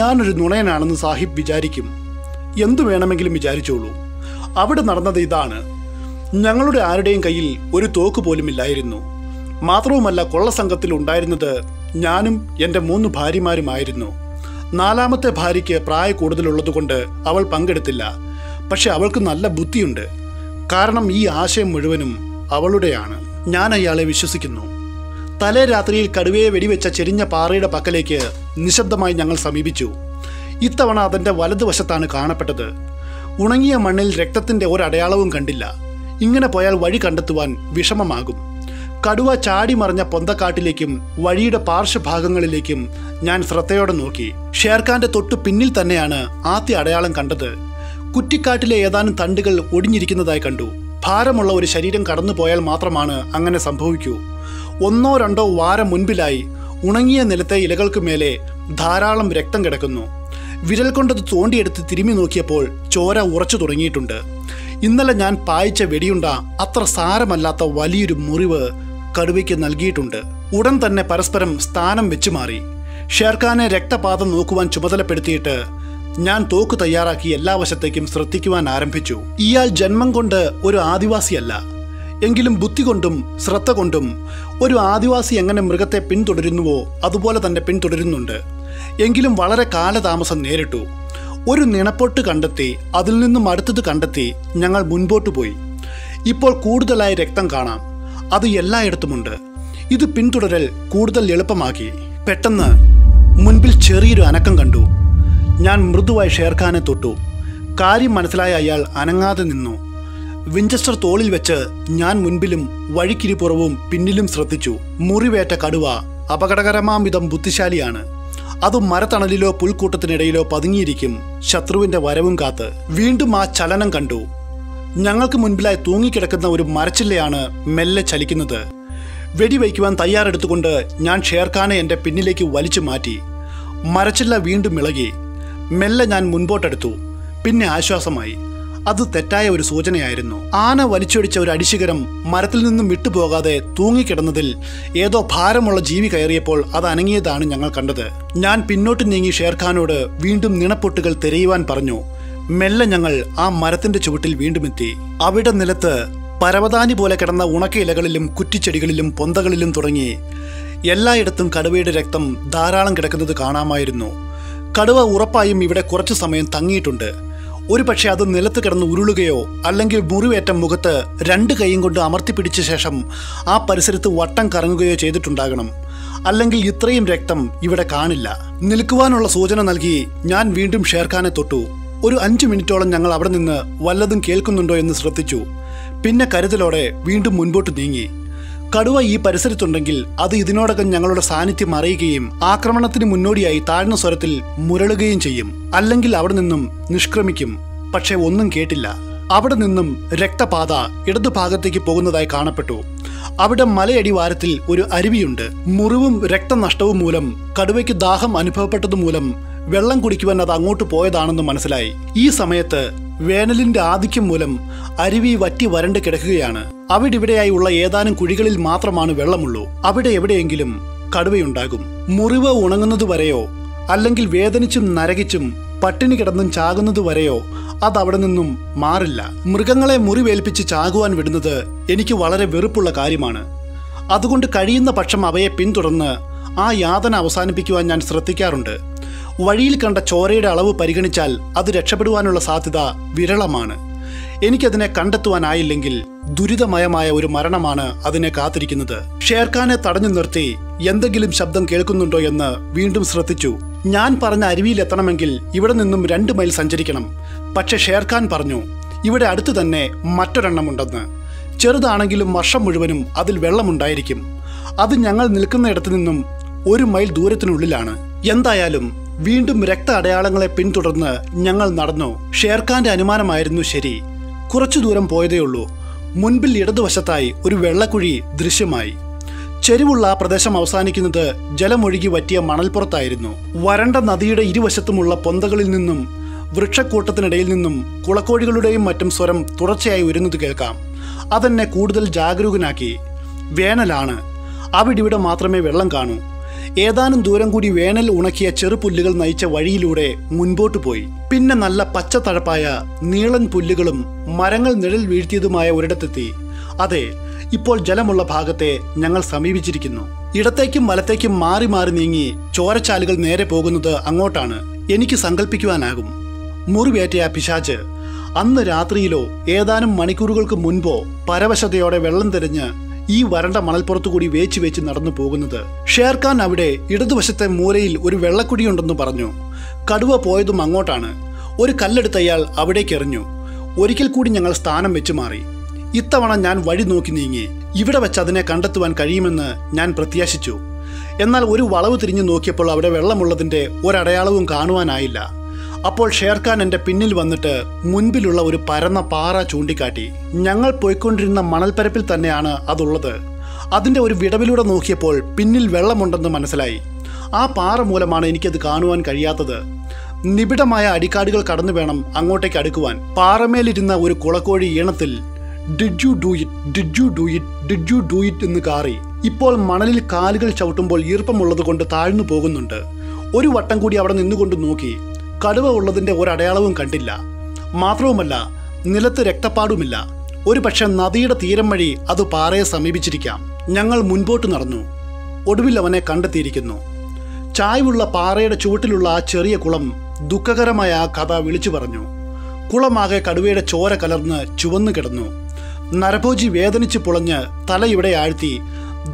ഞാൻ ഒരു നുണയനാണെന്ന് സാഹിബ് വിചാരിക്കും. എന്തു വേണമെങ്കിലും വിചാരിച്ചോളൂ. അവിടെ നടന്നത് ഇതാണ്. ഞങ്ങളുടെ ആരുടെയും കയ്യിൽ ഒരു തോക്ക് പോലും ഇല്ലായിരുന്നു. മാത്രവുമല്ല കൊള്ള സംഘത്തിൽ ഉണ്ടായിരുന്നത് ഞാനും എൻ്റെ 3 ഭാര്യമാരുമായിരുന്നു. നാലാമത്തെ ഭാര്യയ്ക്ക് പ്രായ കൂടുതലുള്ളതുകൊണ്ട് അവൾ പങ്കെടുത്തില്ല. പക്ഷെ അവൾക്ക് നല്ല ബുദ്ധിയുണ്ട്. കാരണം ഈ ആശയം മുഴുവനും അവളുടെയാണ്. ഞാൻ അയാളെ വിശ്വസിക്കുന്നു. തലേ രാത്രിയിൽ കടുവയെ വെടിവെച്ച ചെരിഞ്ഞ പാറയുടെ പക്കലേക്ക് നിശബ്ദമായി ഞങ്ങൾ സമീപിച്ചു. ഇത്തവണ അതിൻ്റെ വലതുവശത്താണ് കാണപ്പെട്ടത്. ഉണങ്ങിയ മണ്ണിൽ രക്തത്തിന്റെ ഒരു അടയാളവും കണ്ടില്ല. ഇങ്ങനെ പോയാൽ വഴി കണ്ടെത്തുവാൻ വിഷമമാകും. കടുവ ചാടി മറിഞ്ഞ പൊന്തക്കാട്ടിലേക്കും വഴിയുടെ പാർശ്വഭാഗങ്ങളിലേക്കും ഞാൻ ശ്രദ്ധയോടെ നോക്കി. ഷേർഖാന്റെ തൊട്ടു പിന്നിൽ തന്നെയാണ് ആദ്യ അടയാളം കണ്ടത്. കുറ്റിക്കാട്ടിലെ ഏതാനും തണ്ടുകൾ ഒടിഞ്ഞിരിക്കുന്നതായി കണ്ടു. ഭാരമുള്ള ഒരു ശരീരം കടന്നു പോയാൽ മാത്രമാണ് അങ്ങനെ സംഭവിക്കൂ. 1-2 വാരം മുൻപിലായി ഉണങ്ങിയ നിലത്തെ ഇലകൾക്ക് മേലെ ധാരാളം രക്തം കിടക്കുന്നു. വിരൽ കൊണ്ടത് തോണ്ടിയെടുത്ത് തിരുമി നോക്കിയപ്പോൾ ചോര ഉറച്ചു തുടങ്ങിയിട്ടുണ്ട്. ഇന്നലെ ഞാൻ പായിച്ച വെടിയുണ്ട അത്ര സാരമല്ലാത്ത വലിയൊരു മുറിവ് കടുവയ്ക്ക് നൽകിയിട്ടുണ്ട്. ഉടൻ തന്നെ പരസ്പരം സ്ഥാനം വെച്ചു മാറി. ഷേർഖാനെ രക്തപാതം നോക്കുവാൻ ചുമതലപ്പെടുത്തിയിട്ട് ഞാൻ തോക്ക് തയ്യാറാക്കി എല്ലാ വശത്തേക്കും ശ്രദ്ധിക്കുവാൻ ആരംഭിച്ചു. ഇയാൾ ജന്മം കൊണ്ട് ഒരു ആദിവാസിയല്ല. എങ്കിലും ബുദ്ധി കൊണ്ടും ശ്രദ്ധ കൊണ്ടും ഒരു ആദിവാസി എങ്ങനെ മൃഗത്തെ പിന്തുടരുന്നുവോ അതുപോലെ തന്നെ പിന്തുടരുന്നുണ്ട്. എങ്കിലും വളരെ കാലതാമസം നേരിട്ടു. ഒരു നിണപ്പൊട്ട് കണ്ടെത്തി അതിൽ നിന്നും അടുത്തത് കണ്ടെത്തി ഞങ്ങൾ മുൻപോട്ട് പോയി. ഇപ്പോൾ കൂടുതലായി രക്തം കാണാം. അത് എല്ലായിടത്തുമുണ്ട്. ഇത് പിന്തുടരൽ കൂടുതൽ എളുപ്പമാക്കി. പെട്ടെന്ന് മുൻപിൽ ചെറിയൊരു അനക്കം കണ്ടു. ഞാൻ മൃദുവായി ഷേർഖാനെ തൊട്ടു. കാര്യം മനസ്സിലായ അയാൾ അനങ്ങാതെ നിന്നു. വിഞ്ചസ്റ്റർ തോളിൽ വെച്ച് ഞാൻ മുൻപിലും വഴിക്കിരിപ്പുറവും പിന്നിലും ശ്രദ്ധിച്ചു. മുറിവേറ്റ കടുവ അപകടകരമാം വിധം ബുദ്ധിശാലിയാണ്. അത് മരത്തണലിലോ പുൽക്കൂട്ടത്തിനിടയിലോ പതുങ്ങിയിരിക്കും, ശത്രുവിൻ്റെ വരവും കാത്ത്. വീണ്ടും ആ ചലനം കണ്ടു. ഞങ്ങൾക്ക് മുൻപിലായി തൂങ്ങിക്കിടക്കുന്ന ഒരു മരച്ചില്ലയാണ് മെല്ലെ ചലിക്കുന്നത്. വെടിവയ്ക്കുവാൻ തയ്യാറെടുത്തുകൊണ്ട് ഞാൻ ഷേർഖാനെ എൻ്റെ പിന്നിലേക്ക് വലിച്ചു മാറ്റി. മരച്ചില്ല വീണ്ടും ഇളകി. മെല്ലെ ഞാൻ മുൻപോട്ടെടുത്തു. പിന്നെ ആശ്വാസമായി. അത് തെറ്റായ ഒരു സൂചനയായിരുന്നു. ആന വലിച്ചൊടിച്ച ഒരു അടിശിഖരം മരത്തിൽ നിന്നും വിട്ടുപോകാതെ തൂങ്ങിക്കിടന്നതിൽ ഏതോ ഭാരമുള്ള ജീവി കയറിയപ്പോൾ അത് അനങ്ങിയതാണ് ഞങ്ങൾ കണ്ടത്. ഞാൻ പിന്നോട്ട് നീങ്ങി ഷേർഖാനോട് വീണ്ടും നിണപ്പൊട്ടുകൾ തിരയുവാൻ പറഞ്ഞു. മെല്ലെ ഞങ്ങൾ ആ മരത്തിന്റെ ചുവട്ടിൽ വീണ്ടുമെത്തി. അവിടെ നിലത്ത് പരവതാനി പോലെ കിടന്ന ഉണക്ക ഇലകളിലും കുറ്റിച്ചെടികളിലും പൊന്തകളിലും തുടങ്ങി എല്ലായിടത്തും കടുവയുടെ രക്തം ധാരാളം കിടക്കുന്നത് കാണാമായിരുന്നു. കടുവ ഉറപ്പായും ഇവിടെ കുറച്ചു സമയം തങ്ങിയിട്ടുണ്ട്. ഒരു പക്ഷേ അത് നിലത്ത് കിടന്ന് ഉരുളുകയോ അല്ലെങ്കിൽ മുറിവേറ്റ മുഖത്ത് 2 കൈയും കൊണ്ട് അമർത്തിപ്പിടിച്ച ശേഷം ആ പരിസരത്ത് വട്ടം കറങ്ങുകയോ ചെയ്തിട്ടുണ്ടാകണം. അല്ലെങ്കിൽ ഇത്രയും രക്തം ഇവിടെ കാണില്ല. നിൽക്കുവാനുള്ള സൂചന നൽകി ഞാൻ വീണ്ടും ഷേർഖാനെ തൊട്ടു. ഒരു 5 മിനിറ്റോളം ഞങ്ങൾ അവിടെ നിന്ന് വല്ലതും കേൾക്കുന്നുണ്ടോ എന്ന് ശ്രദ്ധിച്ചു. പിന്നെ കരുതലോടെ വീണ്ടും മുൻപോട്ട് നീങ്ങി. കടുവ ഈ പരിസരത്തുണ്ടെങ്കിൽ അത് ഇതിനോടകം ഞങ്ങളുടെ സാന്നിധ്യം അറിയുകയും ആക്രമണത്തിന് മുന്നോടിയായി താഴ്ന്ന സ്വരത്തിൽ മുരളുകയും ചെയ്യും. അല്ലെങ്കിൽ അവിടെ നിന്നും നിഷ്ക്രമിക്കും. പക്ഷേ ഒന്നും കേട്ടില്ല. അവിടെ നിന്നും രക്തപാത ഇടതുഭാഗത്തേക്ക് പോകുന്നതായി കാണപ്പെട്ടു. അവിടെ മലയടിവാരത്തിൽ ഒരു അരുവിയുണ്ട്. മുറിവും രക്തനഷ്ടവും മൂലം കടുവയ്ക്ക് ദാഹം അനുഭവപ്പെട്ടതുമൂലം വെള്ളം കുടിക്കുവാൻ അത് അങ്ങോട്ട് പോയതാണെന്ന് മനസ്സിലായി. ഈ സമയത്ത് വേനലിന്റെ ആധിക്യം മൂലം അരുവി വറ്റി വരണ്ട് കിടക്കുകയാണ്. അവിടിവിടെയായി ഉള്ള ഏതാനും കുഴികളിൽ മാത്രമാണ് വെള്ളമുള്ളൂ. അവിടെ എവിടെയെങ്കിലും കടുവയുണ്ടാകും. മുറിവ് ഉണങ്ങുന്നതുവരെയോ അല്ലെങ്കിൽ വേദനിച്ചും നരകിച്ചും പട്ടിണി കിടന്നും ചാകുന്നതുവരെയോ അതവിടെ നിന്നും മാറില്ല. മൃഗങ്ങളെ മുറിവേൽപ്പിച്ച് ചാകുവാൻ വിടുന്നത് എനിക്ക് വളരെ വെറുപ്പുള്ള കാര്യമാണ്. അതുകൊണ്ട് കഴിയുന്ന പക്ഷം അവയെ പിന്തുടർന്ന് ആ യാതന അവസാനിപ്പിക്കുവാൻ ഞാൻ ശ്രദ്ധിക്കാറുണ്ട്. വഴിയിൽ കണ്ട ചോരയുടെ അളവ് പരിഗണിച്ചാൽ അത് രക്ഷപ്പെടുവാനുള്ള സാധ്യത വിരളമാണ്. എനിക്കതിനെ കണ്ടെത്തുവാനായില്ലെങ്കിൽ ദുരിതമയമായ ഒരു മരണമാണ് അതിനെ കാത്തിരിക്കുന്നത്. ഷേർഖാനെ തടഞ്ഞു നിർത്തി എന്തെങ്കിലും ശബ്ദം കേൾക്കുന്നുണ്ടോ എന്ന് വീണ്ടും ശ്രദ്ധിച്ചു. ഞാൻ പറഞ്ഞ അരുവിയിലെത്തണമെങ്കിൽ ഇവിടെ നിന്നും 2 മൈൽ സഞ്ചരിക്കണം. പക്ഷെ ഷേർഖാൻ പറഞ്ഞു ഇവിടെ അടുത്ത് തന്നെ മറ്റൊരെണ്ണമുണ്ടെന്ന്. ചെറുതാണെങ്കിലും വർഷം മുഴുവനും അതിൽ വെള്ളമുണ്ടായിരിക്കും. അത് ഞങ്ങൾ നിൽക്കുന്ന ഇടത്തു നിന്നും 1 മൈൽ ദൂരത്തിനുള്ളിലാണ്. എന്തായാലും വീണ്ടും രക്ത അടയാളങ്ങളെ പിന്തുടർന്ന് ഞങ്ങൾ നടന്നു. ഷേർഖാന്റെ അനുമാനമായിരുന്നു ശരി. കുറച്ചു ദൂരം പോയതേയുള്ളൂ. മുൻപിൽ ഇടതുവശത്തായി ഒരു വെള്ളക്കുഴി ദൃശ്യമായി. ചെരിവുള്ള ആ പ്രദേശം അവസാനിക്കുന്നത് ജലമൊഴുകി വറ്റിയ മണൽപ്പുറത്തായിരുന്നു. വരണ്ട നദിയുടെ ഇരുവശത്തുമുള്ള പൊന്തകളിൽ നിന്നും വൃക്ഷക്കൂട്ടത്തിനിടയിൽ നിന്നും കുളക്കോഴികളുടെയും മറ്റും സ്വരം തുടർച്ചയായി ഉയരുന്നത് കേൾക്കാം. അതെന്നെ കൂടുതൽ ജാഗരൂകനാക്കി. വേനലാണ്. അവിടിവിടെ മാത്രമേ വെള്ളം കാണൂ. ഏതാനും ദൂരം കൂടി വേനൽ ഉണക്കിയ ചെറുപുല്ലുകൾ നയിച്ച വഴിയിലൂടെ മുൻപോട്ടു പോയി. പിന്നെ നല്ല പച്ച തഴപ്പായ നീളൻ പുല്ലുകളും മരങ്ങൾ നിഴൽ വീഴ്ത്തിയതുമായ ഒരിടത്തെത്തി. അതെ, ഇപ്പോൾ ജലമുള്ള ഭാഗത്തെ ഞങ്ങൾ സമീപിച്ചിരിക്കുന്നു. ഇടത്തേക്കും വലത്തേക്കും മാറി മാറി നീങ്ങി ചോരച്ചാലുകൾ നേരെ പോകുന്നത് അങ്ങോട്ടാണ്. എനിക്ക് സങ്കല്പിക്കുവാനാകും. മുറിവേറ്റയ പിശാച് അന്ന് രാത്രിയിലോ ഏതാനും മണിക്കൂറുകൾക്ക് മുൻപോ പരവശതയോടെ വെള്ളം തെരഞ്ഞ് ഈ വരണ്ട മണൽപ്പുറത്തു കൂടി വേച്ച് വേച്ച് നടന്നു പോകുന്നത്. ഷേർഖാൻ അവിടെ ഇടതുവശത്തെ മൂലയിൽ ഒരു വെള്ളക്കുഴിയുണ്ടെന്ന് പറഞ്ഞു. കടുവ പോയതും അങ്ങോട്ടാണ്. ഒരു കല്ലെടുത്ത അയാൾ അവിടേക്ക് എറിഞ്ഞു. ഒരിക്കൽ കൂടി ഞങ്ങൾ സ്ഥാനം വെച്ച് മാറി. ഇത്തവണ ഞാൻ വഴി നോക്കി നീങ്ങി. ഇവിടെ വെച്ച് അതിനെ കണ്ടെത്തുവാൻ കഴിയുമെന്ന് ഞാൻ പ്രത്യാശിച്ചു. എന്നാൽ ഒരു വളവ് തിരിഞ്ഞു നോക്കിയപ്പോൾ അവിടെ വെള്ളമുള്ളതിൻ്റെ ഒരടയാളവും കാണുവാനായില്ല. അപ്പോൾ ഷേർഖാൻ എൻ്റെ പിന്നിൽ വന്നിട്ട് മുൻപിലുള്ള ഒരു പരന്ന പാറ ചൂണ്ടിക്കാട്ടി. ഞങ്ങൾ പോയിക്കൊണ്ടിരുന്ന മണൽപ്പരപ്പിൽ തന്നെയാണ് അതുള്ളത്. അതിൻ്റെ ഒരു വിടവിലൂടെ നോക്കിയപ്പോൾ പിന്നിൽ വെള്ളമുണ്ടെന്ന് മനസ്സിലായി. ആ പാറ മൂലമാണ് എനിക്കത് കാണുവാൻ കഴിയാത്തത്. നിബിഡമായ അടിക്കാടുകൾ കടന്നു വേണം അങ്ങോട്ടേക്ക് അടുക്കുവാൻ. പാറമേലിരുന്ന ഒരു കുളക്കോഴി ഈണത്തിൽ "did you do it, did you do it, did you do it" എന്ന് കാറി. ഇപ്പോൾ മണലിൽ കാലുകൾ ചവിട്ടുമ്പോൾ ഈർപ്പമുള്ളത് കൊണ്ട് താഴ്ന്നു പോകുന്നുണ്ട്. ഒരു വട്ടം കൂടി അവിടെ നിന്നുകൊണ്ട് നോക്കി. കടുവ ഉള്ളതിൻ്റെ ഒരടയാളവും കണ്ടില്ല. മാത്രവുമല്ല, നിലത്ത് രക്തപ്പാടുമില്ല. ഒരു പക്ഷേ നദിയുടെ തീരം വഴി അത് പാറയെ സമീപിച്ചിരിക്കാം. ഞങ്ങൾ മുൻപോട്ട് നടന്നു. ഒടുവിൽ അവനെ കണ്ടെത്തിയിരിക്കുന്നു. ചായ്വുള്ള പാറയുടെ ചുവട്ടിലുള്ള ആ ചെറിയ കുളം ദുഃഖകരമായ ആ കഥ വിളിച്ചു പറഞ്ഞു. കുളമാകെ കടുവയുടെ ചോര കലർന്ന് ചുവന്നു കിടന്നു. നരഭോജി വേദനിച്ച് പുളഞ്ഞ് തലയിവിടെ ആഴ്ത്തി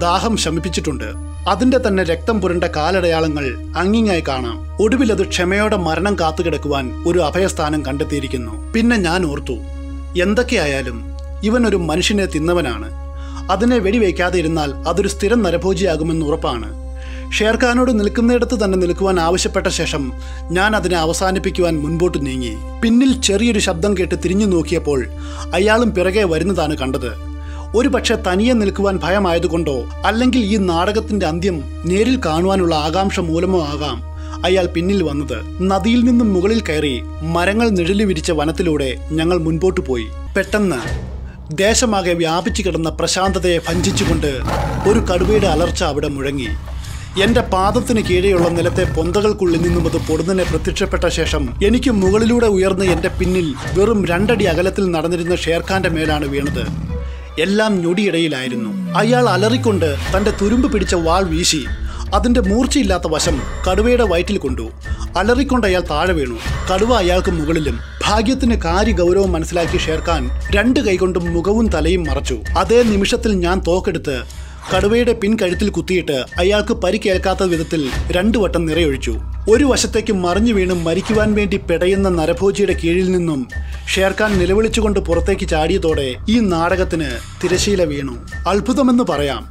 ദാഹം ശമിപ്പിച്ചിട്ടുണ്ട്. അതിൻ്റെ തന്നെ രക്തം പുരണ്ട കാലടയാളങ്ങൾ അങ്ങിങ്ങായി കാണാം. ഒടുവിൽ അത് ക്ഷമയോടെ മരണം കാത്തുകിടക്കുവാൻ ഒരു അഭയസ്ഥാനം കണ്ടെത്തിയിരിക്കുന്നു. പിന്നെ ഞാൻ ഓർത്തു, എന്തൊക്കെയായാലും ഇവനൊരു മനുഷ്യനെ തിന്നവനാണ്. അതിനെ വെടിവെക്കാതെ ഇരുന്നാൽ അതൊരു സ്ഥിരം നരഭോജിയാകുമെന്ന് ഉറപ്പാണ്. ഷേർഖാനോട് നിൽക്കുന്നിടത്ത് തന്നെ നിൽക്കുവാൻ ആവശ്യപ്പെട്ട ശേഷം ഞാൻ അതിനെ അവസാനിപ്പിക്കുവാൻ മുൻപോട്ട് നീങ്ങി. പിന്നിൽ ചെറിയൊരു ശബ്ദം കേട്ട് തിരിഞ്ഞു നോക്കിയപ്പോൾ അയാളും പിറകെ വരുന്നതാണ് കണ്ടത്. ഒരു പക്ഷേ തനിയെ നിൽക്കുവാൻ ഭയമായതുകൊണ്ടോ അല്ലെങ്കിൽ ഈ നാടകത്തിന്റെ അന്ത്യം നേരിൽ കാണുവാനുള്ള ആകാംക്ഷ മൂലമോ ആകാം അയാൾ പിന്നിൽ വന്നത്. നദിയിൽ നിന്നും മുകളിൽ കയറി മരങ്ങൾ നിഴലി വിരിച്ച വനത്തിലൂടെ ഞങ്ങൾ മുൻപോട്ടു പോയി. പെട്ടെന്ന് ദേശമാകെ വ്യാപിച്ചു കിടന്ന പ്രശാന്തതയെ ഭഞ്ജിച്ചുകൊണ്ട് ഒരു കടുവയുടെ അലർച്ച അവിടെ മുഴങ്ങി. എന്റെ പാദത്തിന് കീഴെയുള്ള നിലത്തെ പൊന്തകൾക്കുള്ളിൽ നിന്നും അത് പൊടുന്നനെ പ്രത്യക്ഷപ്പെട്ട ശേഷം എനിക്ക് മുകളിലൂടെ ഉയർന്ന് എന്റെ പിന്നിൽ വെറും 2 അടി അകലത്തിൽ നടന്നിരുന്ന ഷേർഖാന്റെ മേലാണ് വീണത്. എല്ലാം ഞൊടിയിടയിലായിരുന്നു. അയാൾ അലറിക്കൊണ്ട് തന്റെ തുരുമ്പ് പിടിച്ച വാൾ വീശി അതിന്റെ മൂർച്ചയില്ലാത്ത വശം കടുവയുടെ വയറ്റിൽ കൊണ്ടു. അലറിക്കൊണ്ട് അയാൾ താഴെ വീണു. കടുവ അയാൾക്ക് മുകളിലും. ഭാഗ്യത്തിന് കാര്യഗൗരവം മനസ്സിലാക്കി ഷേർഖാൻ 2 കൈകൊണ്ടും മുഖവും തലയും മറച്ചു. അതേ നിമിഷത്തിൽ ഞാൻ തോക്കെടുത്ത് കടുവയുടെ പിൻകഴുത്തിൽ കുത്തിയിട്ട് അയാൾക്ക് പരിക്കേൽക്കാത്ത വിധത്തിൽ 2 വട്ടം നിറയൊഴിച്ചു. ഒരു വശത്തേക്ക് മറിഞ്ഞു വീണ് മരിക്കുവാൻ വേണ്ടി പിടയുന്ന നരഭോജിയുടെ കീഴിൽ നിന്നും ഷേർഖാൻ നിലവിളിച്ചുകൊണ്ട് പുറത്തേക്ക് ചാടിയതോടെ ഈ നാടകത്തിന് തിരശീല വീണു. അത്ഭുതമെന്ന് പറയാം.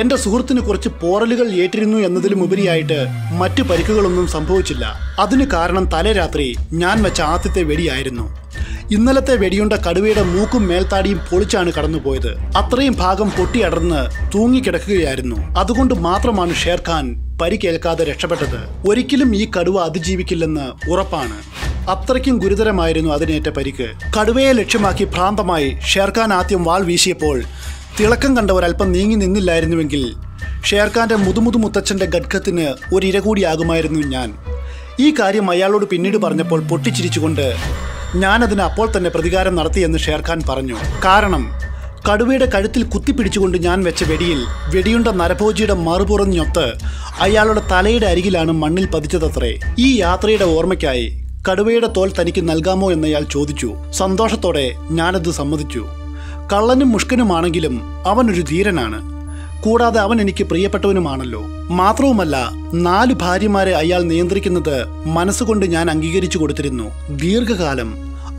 എൻ്റെ സുഹൃത്തിന് കുറച്ച് പോറലുകൾ ഏറ്റിരുന്നു എന്നതിലുമുപരിയായിട്ട് മറ്റു പരിക്കുകളൊന്നും സംഭവിച്ചില്ല. അതിന് കാരണം തലേ രാത്രി ഞാൻ വെച്ച ആദ്യത്തെ വെടിയായിരുന്നു. ഇന്നലത്തെ വെടിയുണ്ട കടുവയുടെ മൂക്കും മേൽത്താടിയും പൊളിച്ചാണ് കടന്നുപോയത്. അത്രയും ഭാഗം പൊട്ടിയടർന്ന് തൂങ്ങിക്കിടക്കുകയായിരുന്നു. അതുകൊണ്ട് മാത്രമാണ് ഷേർഖാൻ പരിക്കേൽക്കാതെ രക്ഷപ്പെട്ടത്. ഒരിക്കലും ഈ കടുവ അതിജീവിക്കില്ലെന്ന് ഉറപ്പാണ്. അത്രയ്ക്കും ഗുരുതരമായിരുന്നു അതിനേറ്റ പരിക്ക്. കടുവയെ ലക്ഷ്യമാക്കി ഭ്രാന്തമായി ഷേർഖാൻ ആദ്യം വാൾ വീശിയപ്പോൾ തിളക്കം കണ്ടവരൽപ്പം നീങ്ങി നിന്നില്ലായിരുന്നുവെങ്കിൽ ഷേർഖാന്റെ മുതുമുത്തച്ഛൻ്റെ ഗഡ്ഗത്തിന് ഒരിര കൂടിയാകുമായിരുന്നു ഞാൻ. ഈ കാര്യം അയാളോട് പിന്നീട് പറഞ്ഞപ്പോൾ പൊട്ടിച്ചിരിച്ചുകൊണ്ട് ഞാനതിന് അപ്പോൾ തന്നെ പ്രതികാരം നടത്തിയെന്ന് ഷേർഖാൻ പറഞ്ഞു. കാരണം കടുവയുടെ കഴുത്തിൽ കുത്തിപ്പിടിച്ചുകൊണ്ട് ഞാൻ വെച്ച വെടിയിൽ വെടിയുണ്ട നരഭോജിയുടെ മറുപുറഞ്ഞൊത്ത് അയാളുടെ തലയുടെ അരികിലാണ് മണ്ണിൽ പതിച്ചതത്രേ. ഈ യാത്രയുടെ ഓർമ്മയ്ക്കായി കടുവയുടെ തോൽ തനിക്ക് നൽകാമോ എന്നയാൾ ചോദിച്ചു. സന്തോഷത്തോടെ ഞാനത് സമ്മതിച്ചു. കള്ളനും മുഷ്കനുമാണെങ്കിലും അവനൊരു ധീരനാണ്. കൂടാതെ അവൻ എനിക്ക് പ്രിയപ്പെട്ടവനുമാണല്ലോ. മാത്രവുമല്ല, 4 ഭാര്യമാരെ അയാൾ നിയന്ത്രിക്കുന്നത് മനസ്സുകൊണ്ട് ഞാൻ അംഗീകരിച്ചു കൊടുത്തിരുന്നു. ദീർഘകാലം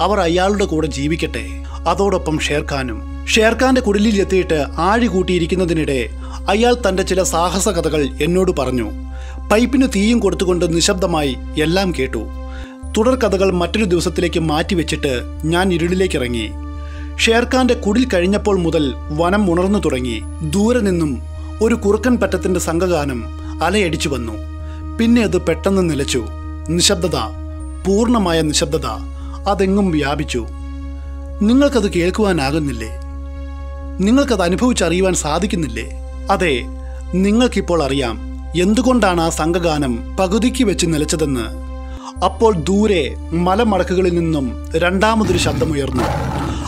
അവർ അയാളുടെ കൂടെ ജീവിക്കട്ടെ. അതോടൊപ്പം ഷേർഖാനും. ഷേർഖാന്റെ കുടിലിൽ എത്തിയിട്ട് ആഴി കൂട്ടിയിരിക്കുന്നതിനിടെ അയാൾ തൻ്റെ ചില സാഹസ കഥകൾ എന്നോട് പറഞ്ഞു. പൈപ്പിന് തീയും കൊടുത്തുകൊണ്ട് നിശബ്ദമായി എല്ലാം കേട്ടു. തുടർ കഥകൾ മറ്റൊരു ദിവസത്തിലേക്ക് മാറ്റിവെച്ചിട്ട് ഞാൻ ഇരുളിലേക്കിറങ്ങി. ഷേർഖാന്റെ കുടിൽ കഴിഞ്ഞപ്പോൾ മുതൽ വനം ഉണർന്നു തുടങ്ങി. ദൂരെ നിന്നും ഒരു കുറുക്കൻ പറ്റത്തിൻ്റെ സംഘഗാനം അലയടിച്ചു വന്നു. പിന്നെ അത് പെട്ടെന്ന് നിലച്ചു. നിശബ്ദത, പൂർണ്ണമായ നിശബ്ദത അതെങ്ങും വ്യാപിച്ചു. നിങ്ങൾക്കത് കേൾക്കുവാനാകുന്നില്ലേ? നിങ്ങൾക്കത് അനുഭവിച്ചറിയുവാൻ സാധിക്കുന്നില്ലേ? അതെ, നിങ്ങൾക്കിപ്പോൾ അറിയാം എന്തുകൊണ്ടാണ് ആ സംഘഗാനം പകുതിക്ക് വെച്ച് നിലച്ചതെന്ന്. അപ്പോൾ ദൂരെ മലമടക്കുകളിൽ നിന്നും രണ്ടാമതൊരു ശബ്ദമുയർന്നു.